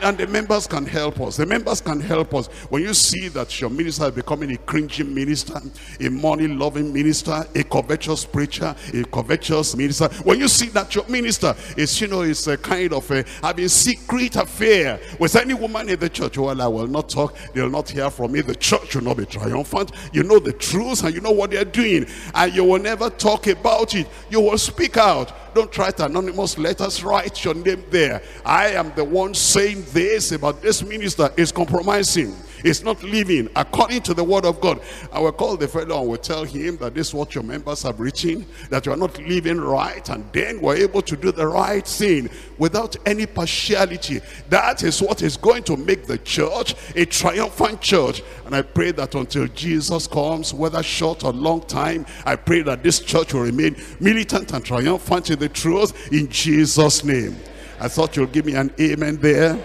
And the members can help us. The members can help us. When you see that your minister is becoming a cringing minister, a money-loving minister, a covetous preacher, a covetous minister, when you see that your minister is, you know, is a kind of a having secret affair with any woman in the church, well, I will not talk, they will not hear from me, the church will not be triumphant. You know the truth and you know what they are doing, and you will never talk about it. You will speak out. Don't write anonymous letters, write your name there. I am the one saying this about this minister is compromising, is not living according to the Word of God. I will call the fellow and will tell him that this is what your members have written, that you are not living right, and then we're able to do the right thing without any partiality. That is what is going to make the church a triumphant church. And I pray that until Jesus comes, whether short or long time, I pray that this church will remain militant and triumphant in the truth, in Jesus' name. I thought you'll give me an amen there.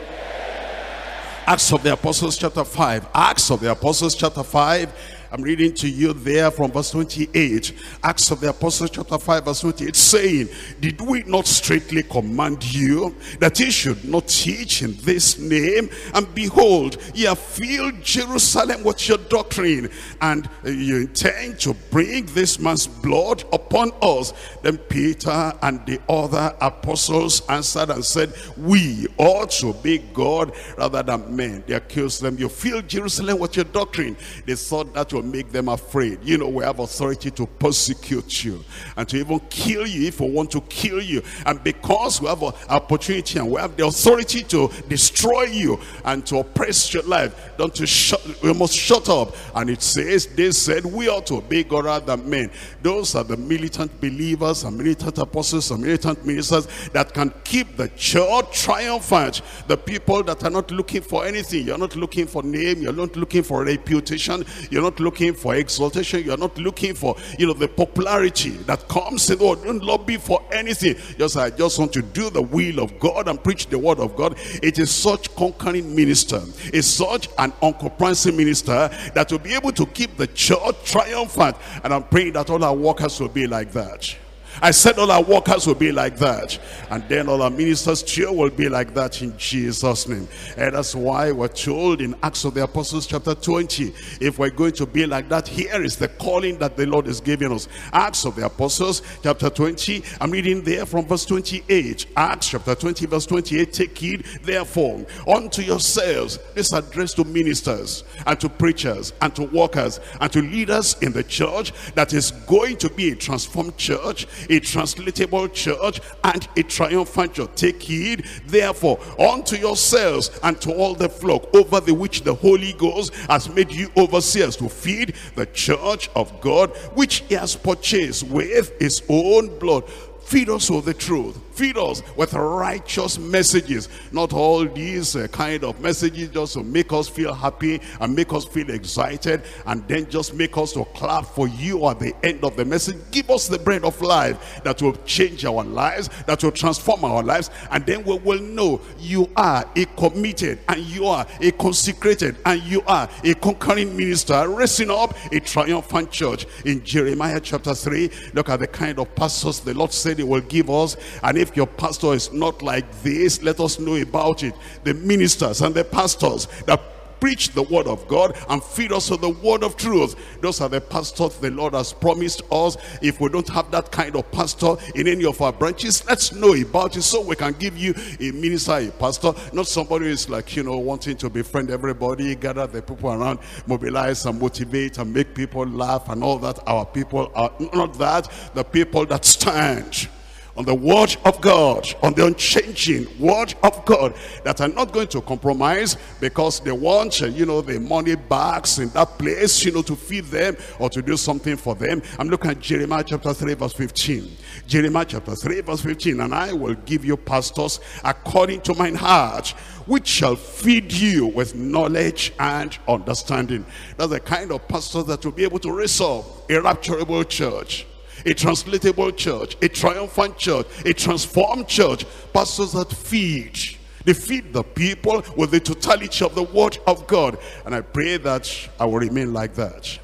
Acts of the Apostles chapter 5. Acts of the Apostles chapter 5. I'm reading to you there from verse 28. Acts of the Apostles chapter 5 verse 28, saying, did we not straightly command you that ye should not teach in this name? And behold, ye have filled Jerusalem with your doctrine, and you intend to bring this man's blood upon us. Then Peter and the other apostles answered and said, we ought to be God rather than men. They accused them. You filled Jerusalem with your doctrine. They thought that will make them afraid. You know, we have authority to persecute you and to even kill you if we want to kill you, and because we have an opportunity and we have the authority to destroy you and to oppress your life, don't you we must shut up. And it says they said, we ought to obey God rather than men. Those are the militant believers and militant apostles and militant ministers that can keep the church triumphant. The people that are not looking for anything. You're not looking for name, you're not looking for reputation, you're not looking for exaltation, you're not looking for, you know, the popularity that comes in the world. Don't lobby for anything. I just want to do the will of God and preach the Word of God. It is such conquering minister, it's such an uncompromising minister that will be able to keep the church triumphant. And I'm praying that all our workers will be like that. I said all our workers will be like that, and then all our ministers too will be like that, in Jesus' name. And that's why we're told in Acts of the Apostles chapter 20, if we're going to be like that, here is the calling that the Lord is giving us. Acts of the Apostles chapter 20, I'm reading there from verse 28. Acts chapter 20 verse 28, take heed therefore unto yourselves. This is addressed to ministers and to preachers and to workers and to leaders in the church that is going to be a transformed church, a translatable church, and a triumphant church. Take heed therefore unto yourselves and to all the flock over the which the Holy Ghost has made you overseers, to feed the church of God which he has purchased with his own blood. Feed us with the truth. Feed us with righteous messages, not all these kind of messages just to make us feel happy and make us feel excited and then just make us to clap for you at the end of the message. Give us the bread of life that will change our lives, that will transform our lives, and then we will know you are a committed and you are a consecrated and you are a conquering minister raising up a triumphant church. In Jeremiah chapter 3, look at the kind of pastors the Lord said he will give us. And if your pastor is not like this, let us know about it. The ministers and the pastors that preach the word of God and feed us with the word of truth, those are the pastors the Lord has promised us. If we don't have that kind of pastor in any of our branches, let's know about it so we can give you a minister, a pastor, not somebody who is like, you know, wanting to befriend everybody, gather the people around, mobilize and motivate and make people laugh and all that. Our people are not that. The people that stand on the word of God, on the unchanging word of God, that are not going to compromise because they want, you know, the money bags in that place, you know, to feed them or to do something for them. I'm looking at Jeremiah chapter 3 verse 15. Jeremiah chapter 3 verse 15, and I will give you pastors according to mine heart, which shall feed you with knowledge and understanding. That's the kind of pastors that will be able to raise up a rapturable church, a translatable church, a triumphant church, a transformed church. Pastors that feed. They feed the people with the totality of the word of God. And I pray that I will remain like that.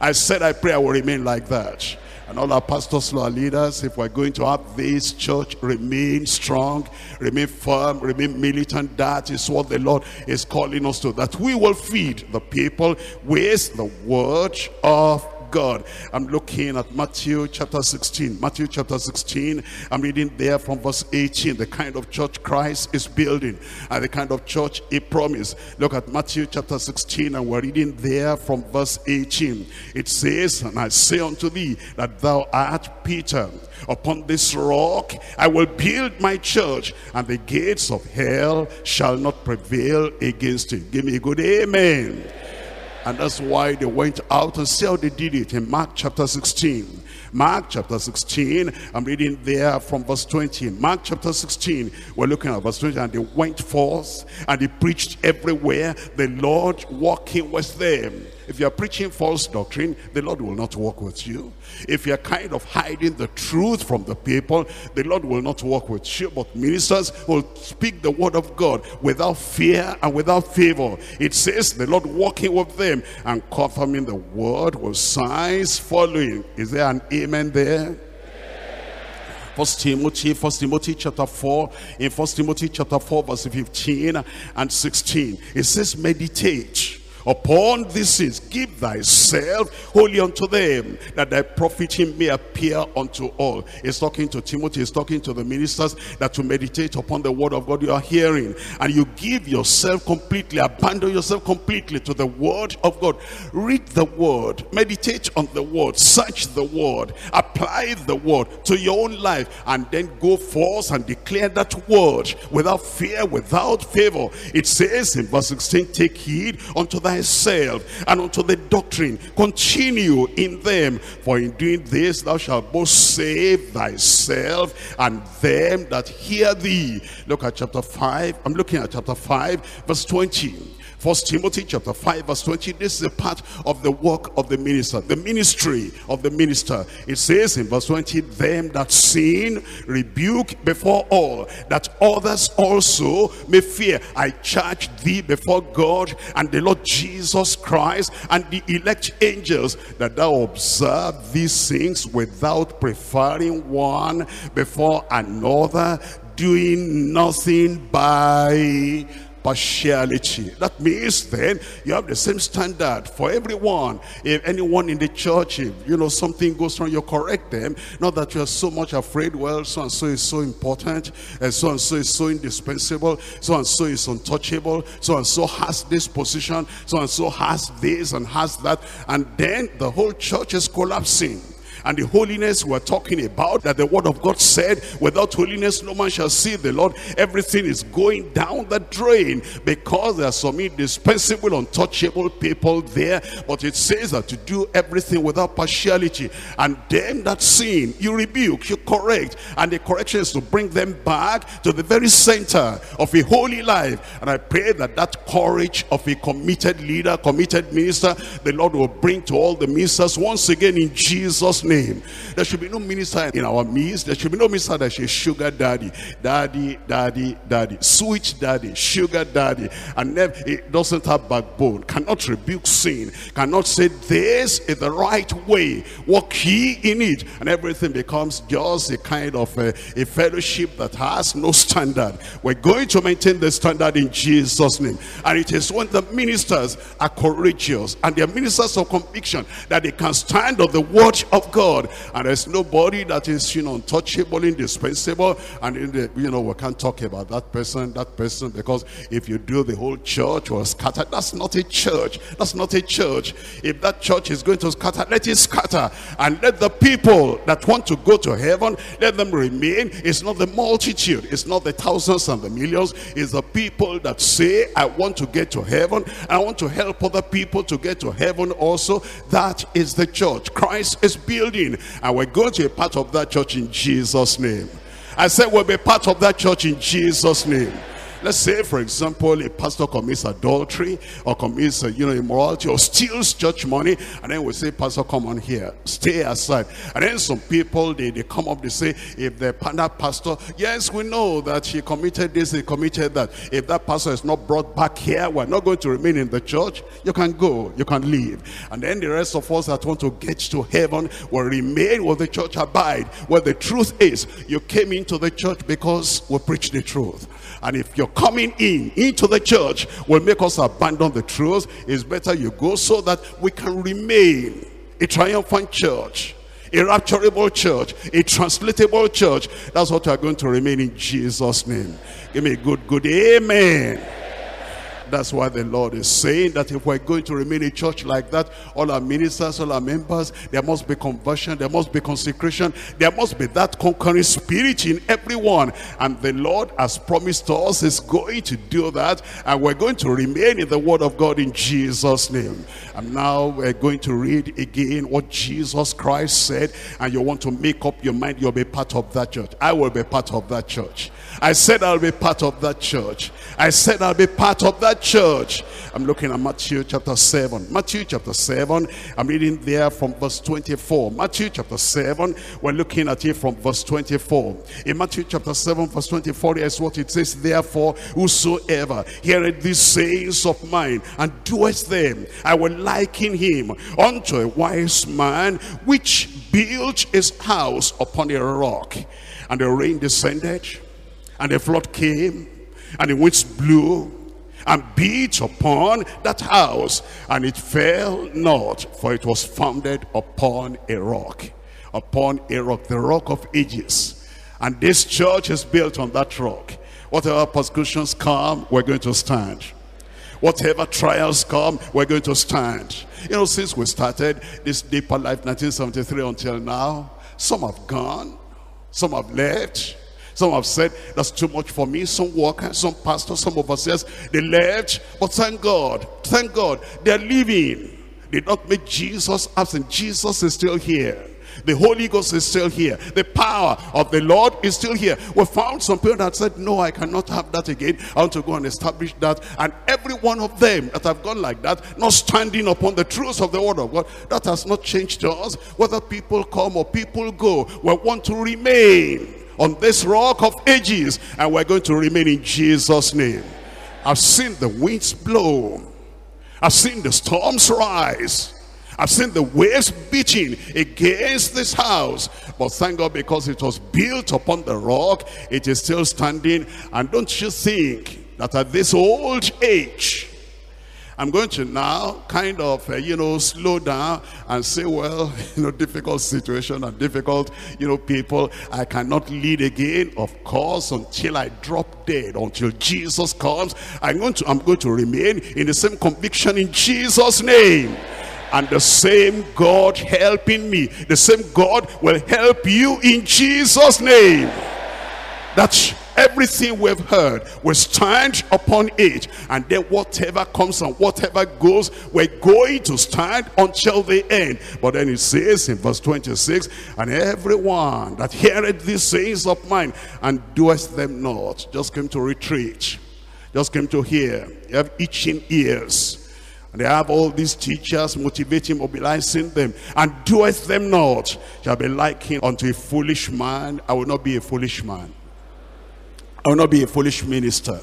I said I pray I will remain like that. And all our pastors, our leaders, if we're going to have this church remain strong, remain firm, remain militant, that is what the Lord is calling us to. That we will feed the people with the word of God. I'm looking at Matthew chapter 16. Matthew chapter 16, I'm reading there from verse 18, the kind of church Christ is building and the kind of church he promised. Look at Matthew chapter 16, and we're reading there from verse 18. It says, and I say unto thee that thou art Peter, upon this rock I will build my church, and the gates of hell shall not prevail against it. Give me a good amen. And that's why they went out, and see how they did it in Mark chapter 16. Mark chapter 16, I'm reading there from verse 20. Mark chapter 16, we're looking at verse 20. And they went forth and they preached everywhere, the Lord walking with them. If you're preaching false doctrine, the Lord will not walk with you. If you're kind of hiding the truth from the people, the Lord will not walk with you. But ministers will speak the word of God without fear and without favor. It says the Lord walking with them and confirming the word with signs following. Is there an amen there? First Timothy chapter 4, in First Timothy chapter 4 verse 15 and 16, it says meditate upon these things, give thyself wholly unto them, that thy profiting may appear unto all. He's talking to Timothy, he's talking to the ministers, that to meditate upon the word of God you are hearing, and you give yourself completely, abandon yourself completely to the word of God. Read the word, meditate on the word, search the word, apply the word to your own life, and then go forth and declare that word without fear, without favor. It says in verse 16, take heed unto thy thyself and unto the doctrine, continue in them, for in doing this thou shalt both save thyself and them that hear thee. Look at chapter 5, I'm looking at chapter 5 verse 20. First Timothy chapter 5 verse 20, this is a part of the work of the minister, the ministry of the minister. It says in verse 20, them that sin rebuke before all, that others also may fear. I charge thee before God and the Lord Jesus Christ and the elect angels, that thou observe these things without preferring one before another, doing nothing by partiality. That means then you have the same standard for everyone. If anyone in the church, if you know something goes wrong, you correct them. Not that you are so much afraid, well, so and so is so important, and so and so is so indispensable, so and so is untouchable, so and so has this position, so and so has this and has that, and then the whole church is collapsing. And the holiness we're talking about, that the word of God said, without holiness no man shall see the Lord. Everything is going down the drain because there are some indispensable, untouchable people there. But it says that to do everything without partiality, and them that sin you rebuke, you correct, and the correction is to bring them back to the very center of a holy life. And I pray that that courage of a committed leader, committed minister, the Lord will bring to all the ministers once again in Jesus' name. There should be no minister in our midst, there should be no minister that's a sugar daddy, sweet daddy, sugar daddy, and it doesn't have backbone, cannot rebuke sin, cannot say this is the right way, walk ye in it, and everything becomes just a kind of a fellowship that has no standard. We're going to maintain the standard in Jesus' name. And it is when the ministers are courageous and they're ministers of conviction that they can stand on the word of God. And there's nobody that is, untouchable, indispensable, and we can't talk about that person, because if you do, the whole church will scatter. That's not a church. If that church is going to scatter, let it scatter, and let the people that want to go to heaven, let them remain. It's not the multitude, it's not the thousands and the millions, it's the people that say, I want to get to heaven, I want to help other people to get to heaven also. That is the church Christ is building, and we're going to be part of that church in Jesus' name. I said we'll be part of that church in Jesus' name. Let's say, for example, a pastor commits adultery or commits, immorality or steals church money, and then we say, pastor, come on here, stay aside. And then some people, they come up, they say, if the pastor, yes, we know that he committed this, he committed that. If that pastor is not brought back here, we're not going to remain in the church. You can go, you can leave. And then the rest of us that want to get to heaven will remain where the church abide, where the truth is. You came into the church because we preach the truth. And if you're coming into the church will make us abandon the truth, it's better you go, so that we can remain a triumphant church, a rapturable church, a translatable church. That's what we're going to remain in Jesus' name. Give me a good amen. That's why the Lord is saying that if we're going to remain a church like that, all our ministers, all our members, there must be conversion, there must be consecration, there must be that conquering spirit in everyone. And the Lord has promised to us is going to do that, and we're going to remain in the word of God in Jesus' name. And now we're going to read again what Jesus Christ said, and you want to make up your mind, you'll be part of that church. I will be part of that church. I said I'll be part of that church. I said I'll be part of that church. I'm looking at Matthew chapter 7. Matthew chapter 7. I'm reading there from verse 24. Matthew chapter 7. We're looking at it from verse 24. In Matthew chapter 7 verse 24 is what it says. Therefore whosoever heareth these sayings of mine and doeth them, I will liken him unto a wise man which built his house upon a rock. And the rain descended, and the flood came, and the winds blew and beat upon that house, and it fell not, for it was founded upon a rock. Upon a rock, the rock of ages. And this church is built on that rock. Whatever persecutions come, we're going to stand. Whatever trials come, we're going to stand. Since we started this Deeper Life 1973 until now, some have gone, some have left. Some have said, that's too much for me. Some workers, some pastors, some overseers, they left. But thank God, they're leaving. They don't make Jesus absent. Jesus is still here. The Holy Ghost is still here. The power of the Lord is still here. We found some people that said, no, I cannot have that again. I want to go and establish that. And every one of them that have gone like that, not standing upon the truth of the word of God, that has not changed to us. Whether people come or people go, we want to remain on this rock of ages, and we're going to remain in Jesus' name. I've seen the winds blow, I've seen the storms rise, I've seen the waves beating against this house, but thank God, because it was built upon the rock, it is still standing. And don't you think that at this old age, I'm going to now kind of, slow down and say, well, difficult situation and difficult, people, I cannot lead again. Of course, until I drop dead, until Jesus comes, I'm going to remain in the same conviction in Jesus' name. And the same God helping me, the same God will help you in Jesus' name. That's everything we've heard. We stand upon it, and then whatever comes and whatever goes, we're going to stand until the end. But then it says in verse 26, and everyone that heareth these sayings of mine and doeth them not, just came to retreat, just came to hear. You have itching ears, and they have all these teachers motivating, mobilizing them, and doeth them not, shall be likened unto a foolish man. I will not be a foolish man. I will not be a foolish minister.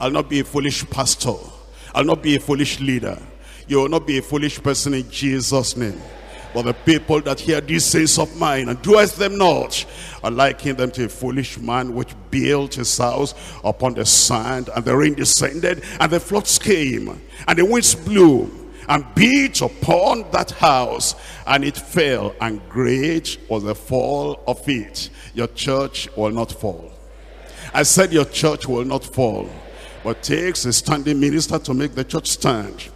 I will not be a foolish pastor. I will not be a foolish leader. You will not be a foolish person in Jesus' name. But the people that hear these sayings of mine and doeth them not, I liken them to a foolish man which built his house upon the sand, and the rain descended, and the floods came, and the winds blew and beat upon that house, and it fell, and great was the fall of it. Your church will not fall. I said your church will not fall. But it takes a standing minister to make the church stand.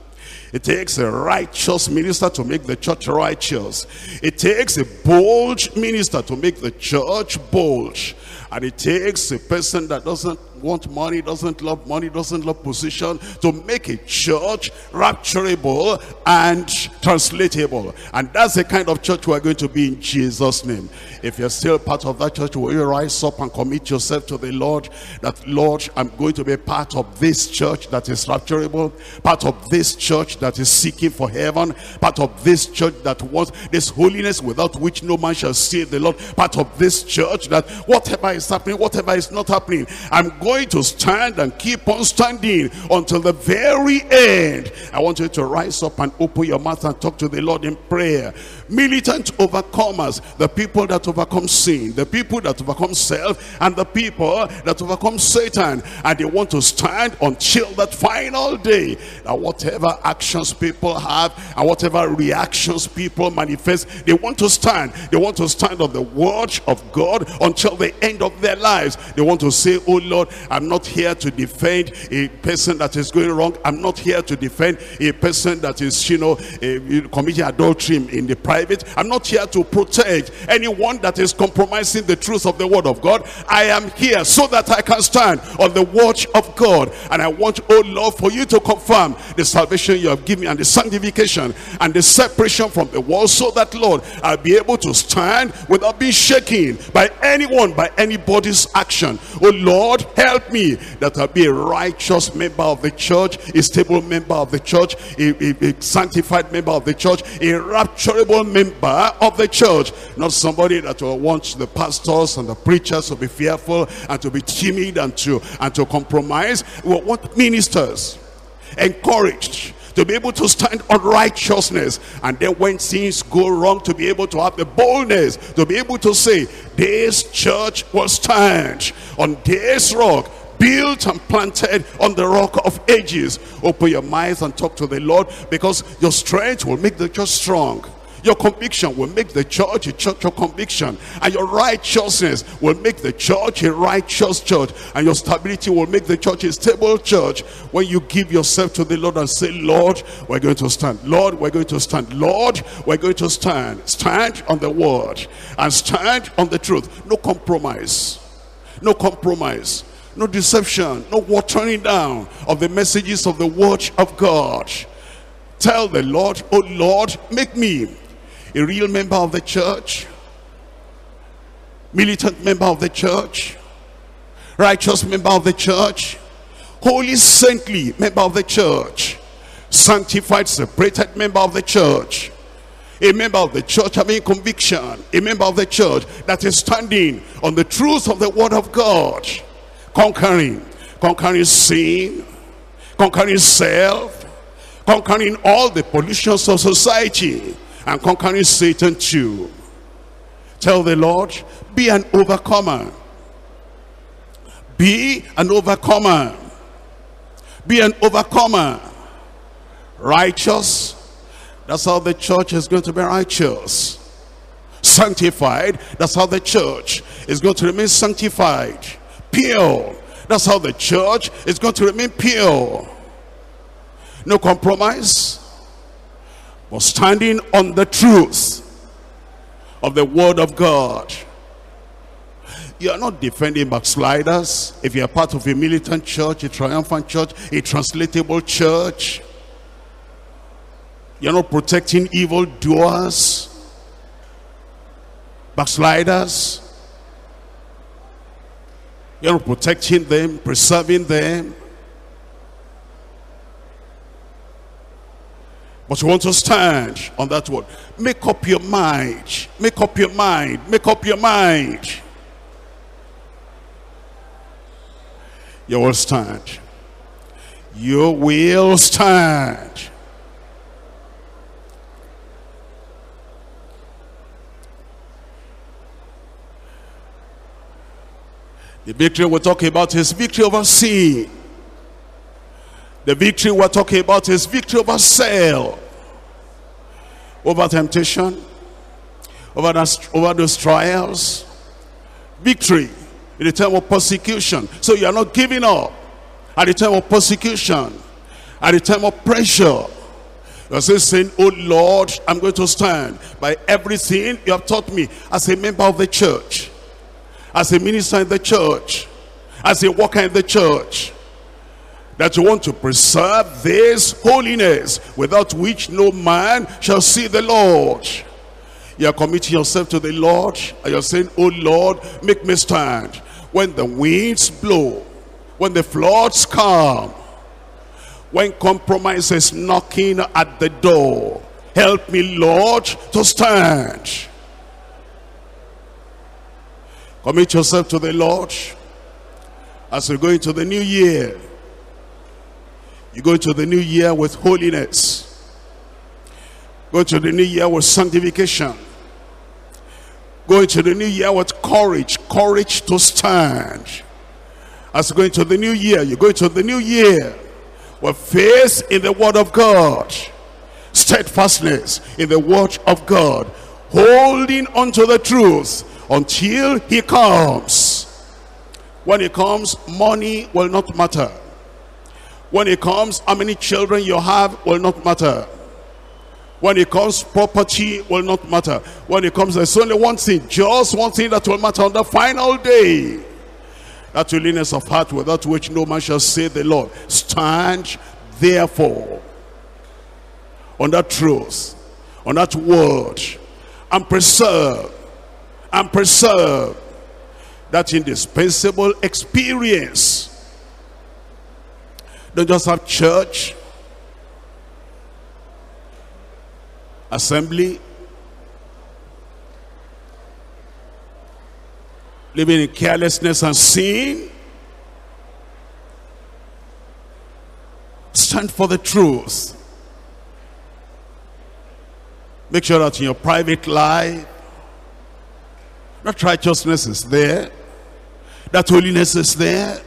It takes a righteous minister to make the church righteous. It takes a bold minister to make the church bold. And it takes a person that doesn't want money, doesn't love money, doesn't love position, to make a church rapturable and translatable. And that's the kind of church we're going to be in Jesus' name. If you're still part of that church, will you rise up and commit yourself to the Lord that, Lord, I'm going to be part of this church that is rapturable, part of this church that is seeking for heaven, part of this church that wants this holiness without which no man shall see the Lord, part of this church that whatever is happening, whatever is not happening, I'm going to stand and keep on standing until the very end. I want you to rise up and open your mouth and talk to the Lord in prayer. Militant overcomers, the people that overcome sin, the people that overcome self, and the people that overcome Satan, and they want to stand until that final day. Now whatever actions people have and whatever reactions people manifest, they want to stand. They want to stand on the word of God until the end of their lives. They want to say, oh Lord, I'm not here to defend a person that is going wrong. I'm not here to defend a person that is, committing adultery in the private. I'm not here to protect anyone that is compromising the truth of the word of God. I am here so that I can stand on the word of God. And I want, oh Lord, for you to confirm the salvation you have given me, and the sanctification and the separation from the world, so that, Lord, I'll be able to stand without being shaken by anyone, by anybody's action. Oh Lord, help me that I'll be a righteous member of the church, a stable member of the church, a sanctified member of the church, a rapturable member of the church. Not somebody that will want the pastors and the preachers to be fearful and to be timid and to compromise. We want ministers encouraged to be able to stand on righteousness, and then when things go wrong, to be able to have the boldness to be able to say, this church will stand on this rock, built and planted on the rock of ages. Open your minds and talk to the Lord, because your strength will make the church strong. Your conviction will make the church a church of conviction, and your righteousness will make the church a righteous church, and your stability will make the church a stable church. When you give yourself to the Lord and say, Lord, we're going to stand. Lord, we're going to stand. Lord, we're going to stand. Stand on the word and stand on the truth. No compromise. No compromise. No deception. No watering down of the messages of the word of God. Tell the Lord, oh Lord, make me a real member of the church, militant member of the church, righteous member of the church, holy saintly member of the church, sanctified, separated member of the church, a member of the church having conviction, a member of the church that is standing on the truth of the word of God, conquering sin, conquering self, conquering all the pollutions of society, and conquering Satan too. Tell the Lord, be an overcomer. Be an overcomer. Be an overcomer. Righteous, that's how the church is going to be righteous. Sanctified, that's how the church is going to remain sanctified. Pure, that's how the church is going to remain pure. No compromise. but standing on the truth of the word of God. You are not defending backsliders. If you are part of a militant church, a triumphant church, a translatable church, you are not protecting evildoers, backsliders. You are not protecting them, preserving them. But you want to stand on that word. Make up your mind. Make up your mind. Make up your mind. You will stand. You will stand. The victory we're talking about is victory over sin. The victory we're talking about is victory over self, over temptation, over those trials. Victory in the time of persecution. So you are not giving up at the time of persecution, at the time of pressure. You are still saying, "Oh Lord, I'm going to stand by everything you have taught me as a member of the church, as a minister in the church, as a worker in the church, that you want to preserve this holiness, without which no man shall see the Lord." You are committing yourself to the Lord, and you are saying, "Oh Lord, make me stand." When the winds blow, when the floods come, when compromise is knocking at the door, help me, Lord, to stand. Commit yourself to the Lord. As we go into the new year, you go to the new year with holiness. Go to the new year with sanctification. Go into the new year with courage. Courage to stand. As you go into the new year, you go into the new year with faith in the word of God. Steadfastness in the word of God. Holding on to the truth until he comes. When he comes, money will not matter. When he comes, how many children you have will not matter. When it comes, property will not matter. When it comes, there's only one thing, just one thing that will matter on the final day. That holiness of heart, without which no man shall see the Lord. Stand therefore on that truth, on that word, and preserve, that indispensable experience. Don't just have church, assembly, living in carelessness and sin. Stand for the truth. Make sure that in your private life, that righteousness is there, that holiness is there.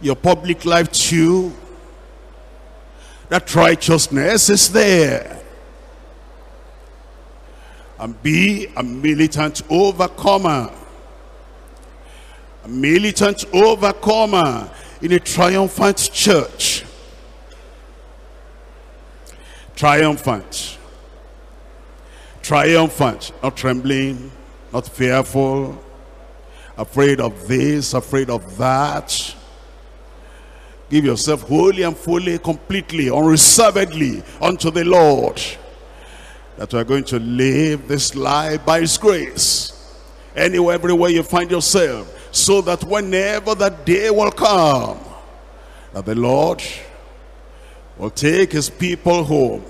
Your public life too, that righteousness is there. And be a militant overcomer. A militant overcomer in a triumphant church. Triumphant. Triumphant. Not trembling, not fearful, afraid of this, afraid of that. Give yourself wholly and fully, completely, unreservedly unto the Lord. That we are going to live this life by His grace. Anywhere, everywhere you find yourself. So that whenever that day will come, that the Lord will take His people home,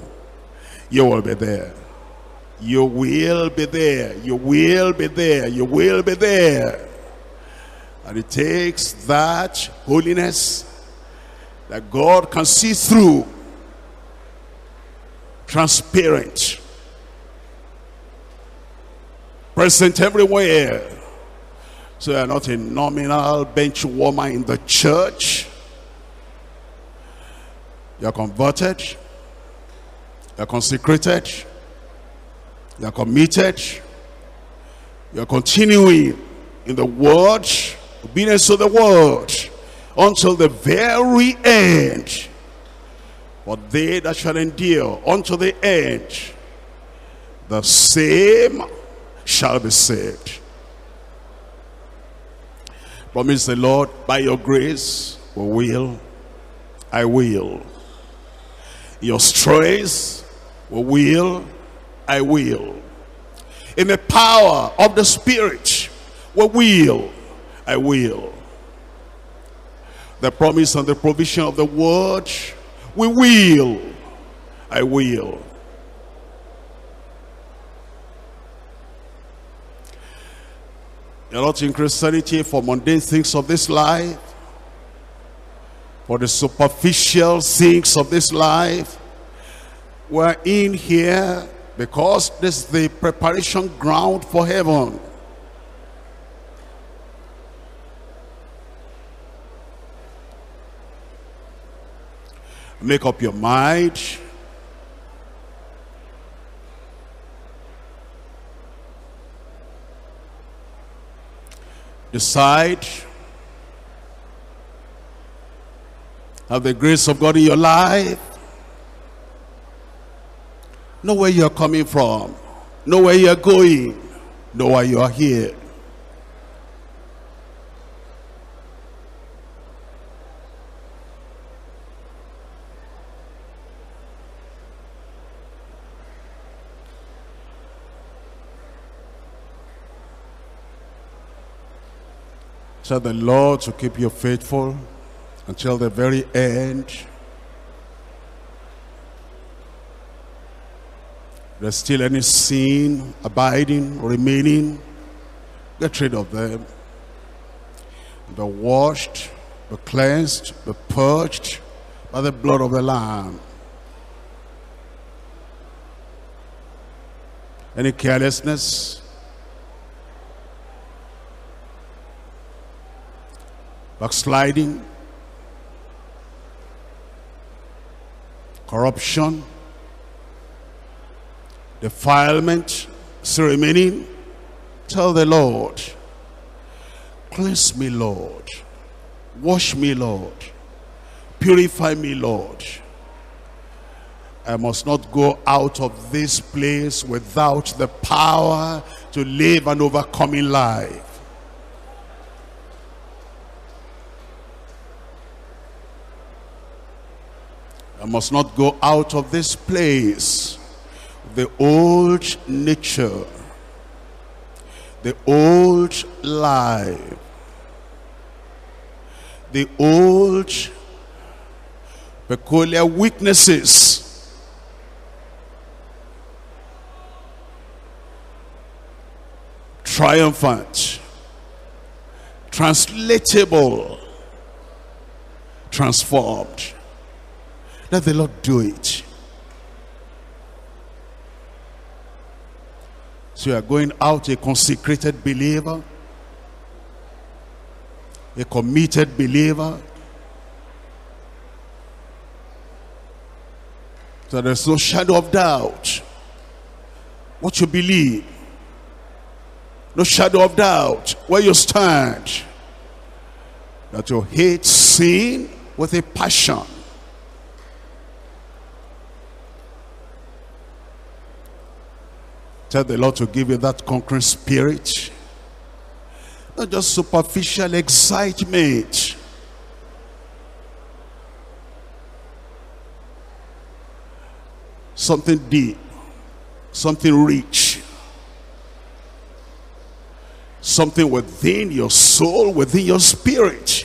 you will be there. You will be there. You will be there. You will be there. And it takes that holiness that God can see through, transparent, present everywhere. So you are not a nominal bench warmer in the church. You are converted, you are consecrated, you are committed, you are continuing in the word, obedience to the word, until the very end. But they that shall endure unto the end, the same shall be saved. Promise the Lord, by your grace, we will, I will. Your strength, we will, I will. In the power of the Spirit, we will, I will. The promise and the provision of the word, we will, I will. You're not in Christianity for mundane things of this life, for the superficial things of this life. We're in here because this is the preparation ground for heaven. Make up your mind. Decide. Have the grace of God in your life. Know where you are coming from. Know where you are going. Know why you are here. Tell the Lord to keep you faithful until the very end. There's still any sin abiding, remaining, get rid of them. Be washed, be cleansed, be purged by the blood of the Lamb. Any carelessness, backsliding, corruption, defilement still remaining, tell the Lord, cleanse me, Lord, wash me, Lord, purify me, Lord. I must not go out of this place without the power to live an overcoming life. I must not go out of this place, the old nature, the old life, the old peculiar weaknesses. Triumphant, translatable, transformed. Let the Lord do it. So you are going out a consecrated believer, a committed believer. So there's no shadow of doubt what you believe, no shadow of doubt where you stand, that you hate sin with a passion. Tell the Lord to give you that conquering spirit. Not just superficial excitement. Something deep. Something rich. Something within your soul, within your spirit.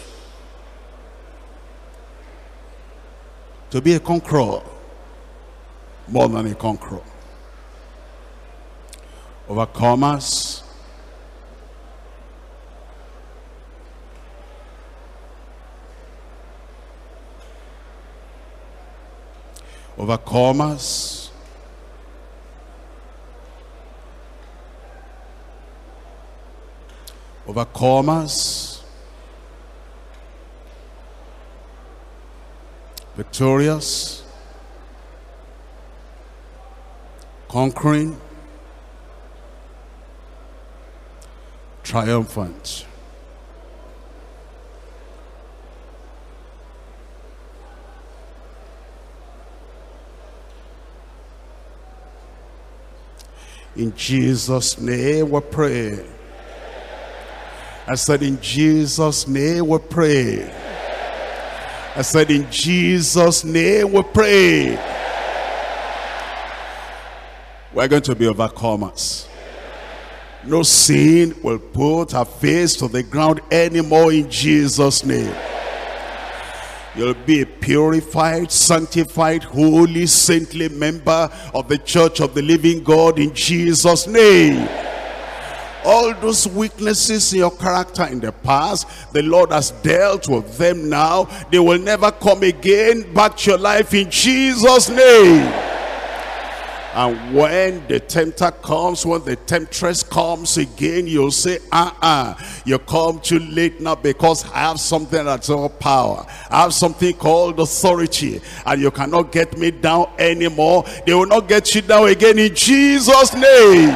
To be a conqueror. More than a conqueror. Overcomers, overcomers, overcomers, victorious, conquering, triumphant. In Jesus' name we pray. I said, in Jesus' name we pray. I said, in Jesus' name we pray. We're going to be overcomers. No sin will put her face to the ground anymore in Jesus' name. You'll be a purified, sanctified, holy, saintly member of the Church of the Living God in Jesus' name. All those weaknesses in your character in the past, the Lord has dealt with them now. They will never come again back to your life in Jesus' name. And when the tempter comes, when the temptress comes again, you'll say, you come too late now, because I have something that's all power. I have something called authority, and you cannot get me down anymore. They will not get you down again in Jesus' name.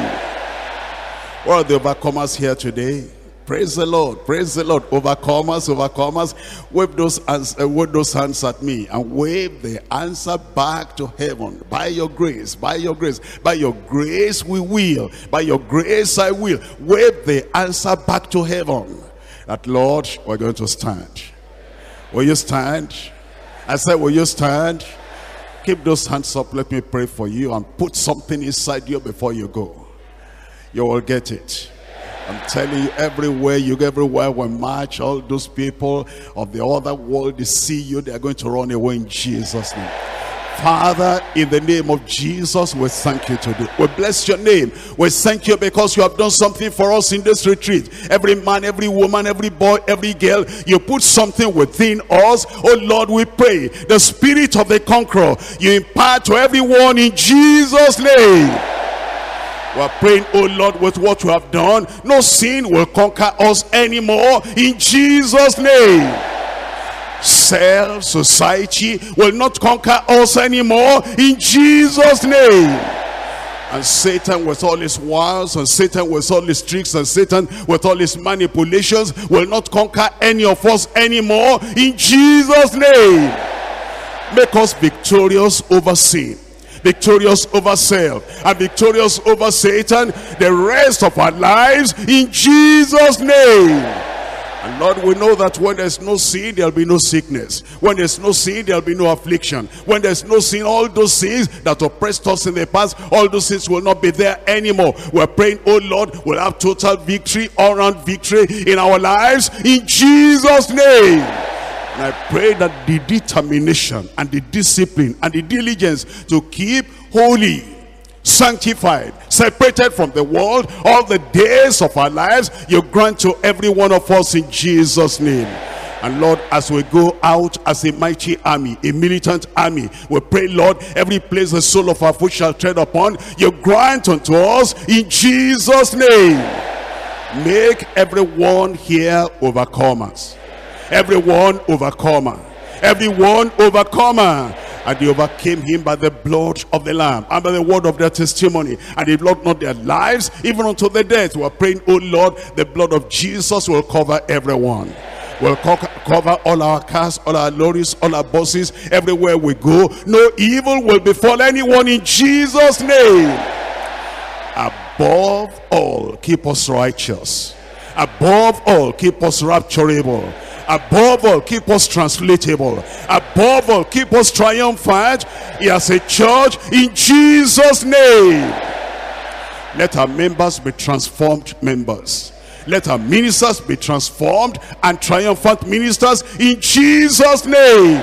What are the overcomers here today? Praise the Lord, praise the Lord. Overcomers, overcomers, wave those hands at me and wave the answer back to heaven. By your grace, by your grace, by your grace we will, by your grace I will. Wave the answer back to heaven. That Lord, we're going to stand. Will you stand? I said, will you stand? Keep those hands up, let me pray for you, and put something inside you before you go. You will get it. I'm telling you, everywhere we march, all those people of the other world, they see you, they are going to run away in Jesus' name. Father, in the name of Jesus, we thank you today. We bless your name. We thank you because you have done something for us in this retreat. Every man, every woman, every boy, every girl, you put something within us. Oh Lord, we pray the spirit of the conqueror you impart to everyone in Jesus' name. We're praying, oh Lord, with what you have done, no sin will conquer us anymore in Jesus' name. Self, society will not conquer us anymore in Jesus' name. And Satan with all his wiles, and Satan with all his tricks, and Satan with all his manipulations will not conquer any of us anymore in Jesus' name. Make us victorious over sin, victorious over self, and victorious over Satan the rest of our lives in Jesus' name. And Lord, we know that when there's no sin, there'll be no sickness. When there's no sin, there'll be no affliction. When there's no sin, all those sins that oppressed us in the past, all those sins will not be there anymore. We're praying, oh Lord, we'll have total victory, all-round victory in our lives in Jesus' name. And I pray that the determination and the discipline and the diligence to keep holy, sanctified, separated from the world all the days of our lives, you grant to every one of us in Jesus' name. And Lord, as we go out as a mighty army, a militant army, we pray, Lord, every place the sole of our foot shall tread upon, you grant unto us in Jesus' name. Make everyone here overcomers. Everyone overcomer, everyone overcomer. And they overcame him by the blood of the Lamb, and by the word of their testimony, and they loved not their lives even unto the death. We are praying, oh Lord, the blood of Jesus will cover everyone. We'll cover all our cars, all our lorries, all our buses. Everywhere we go, no evil will befall anyone in Jesus' name. Above all, keep us righteous. Above all, keep us rapturable. Above all, keep us translatable. Above all, keep us triumphant as a church in Jesus' name. Let our members be transformed members. Let our ministers be transformed and triumphant ministers in Jesus' name.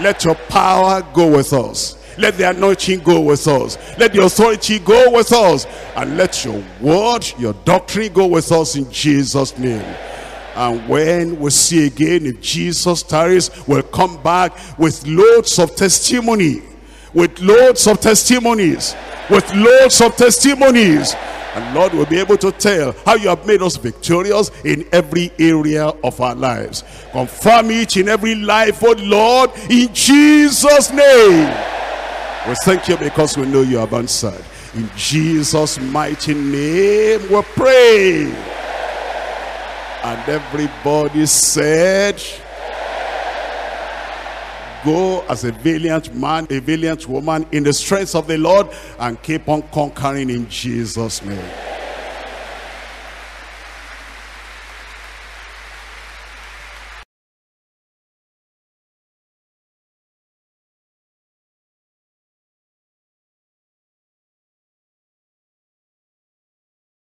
Let your power go with us. Let the anointing go with us. Let the authority go with us. And let your word, your doctrine go with us in Jesus' name. And when we see again, if Jesus tarries, we'll come back with loads of testimony. With loads of testimonies. With loads of testimonies. And Lord, will be able to tell how you have made us victorious in every area of our lives. Confirm it in every life, oh Lord, in Jesus' name. We thank you because we know you have answered. In Jesus' mighty name we pray. And everybody said, Go as a valiant man, a valiant woman in the strength of the Lord, and keep on conquering in Jesus' name.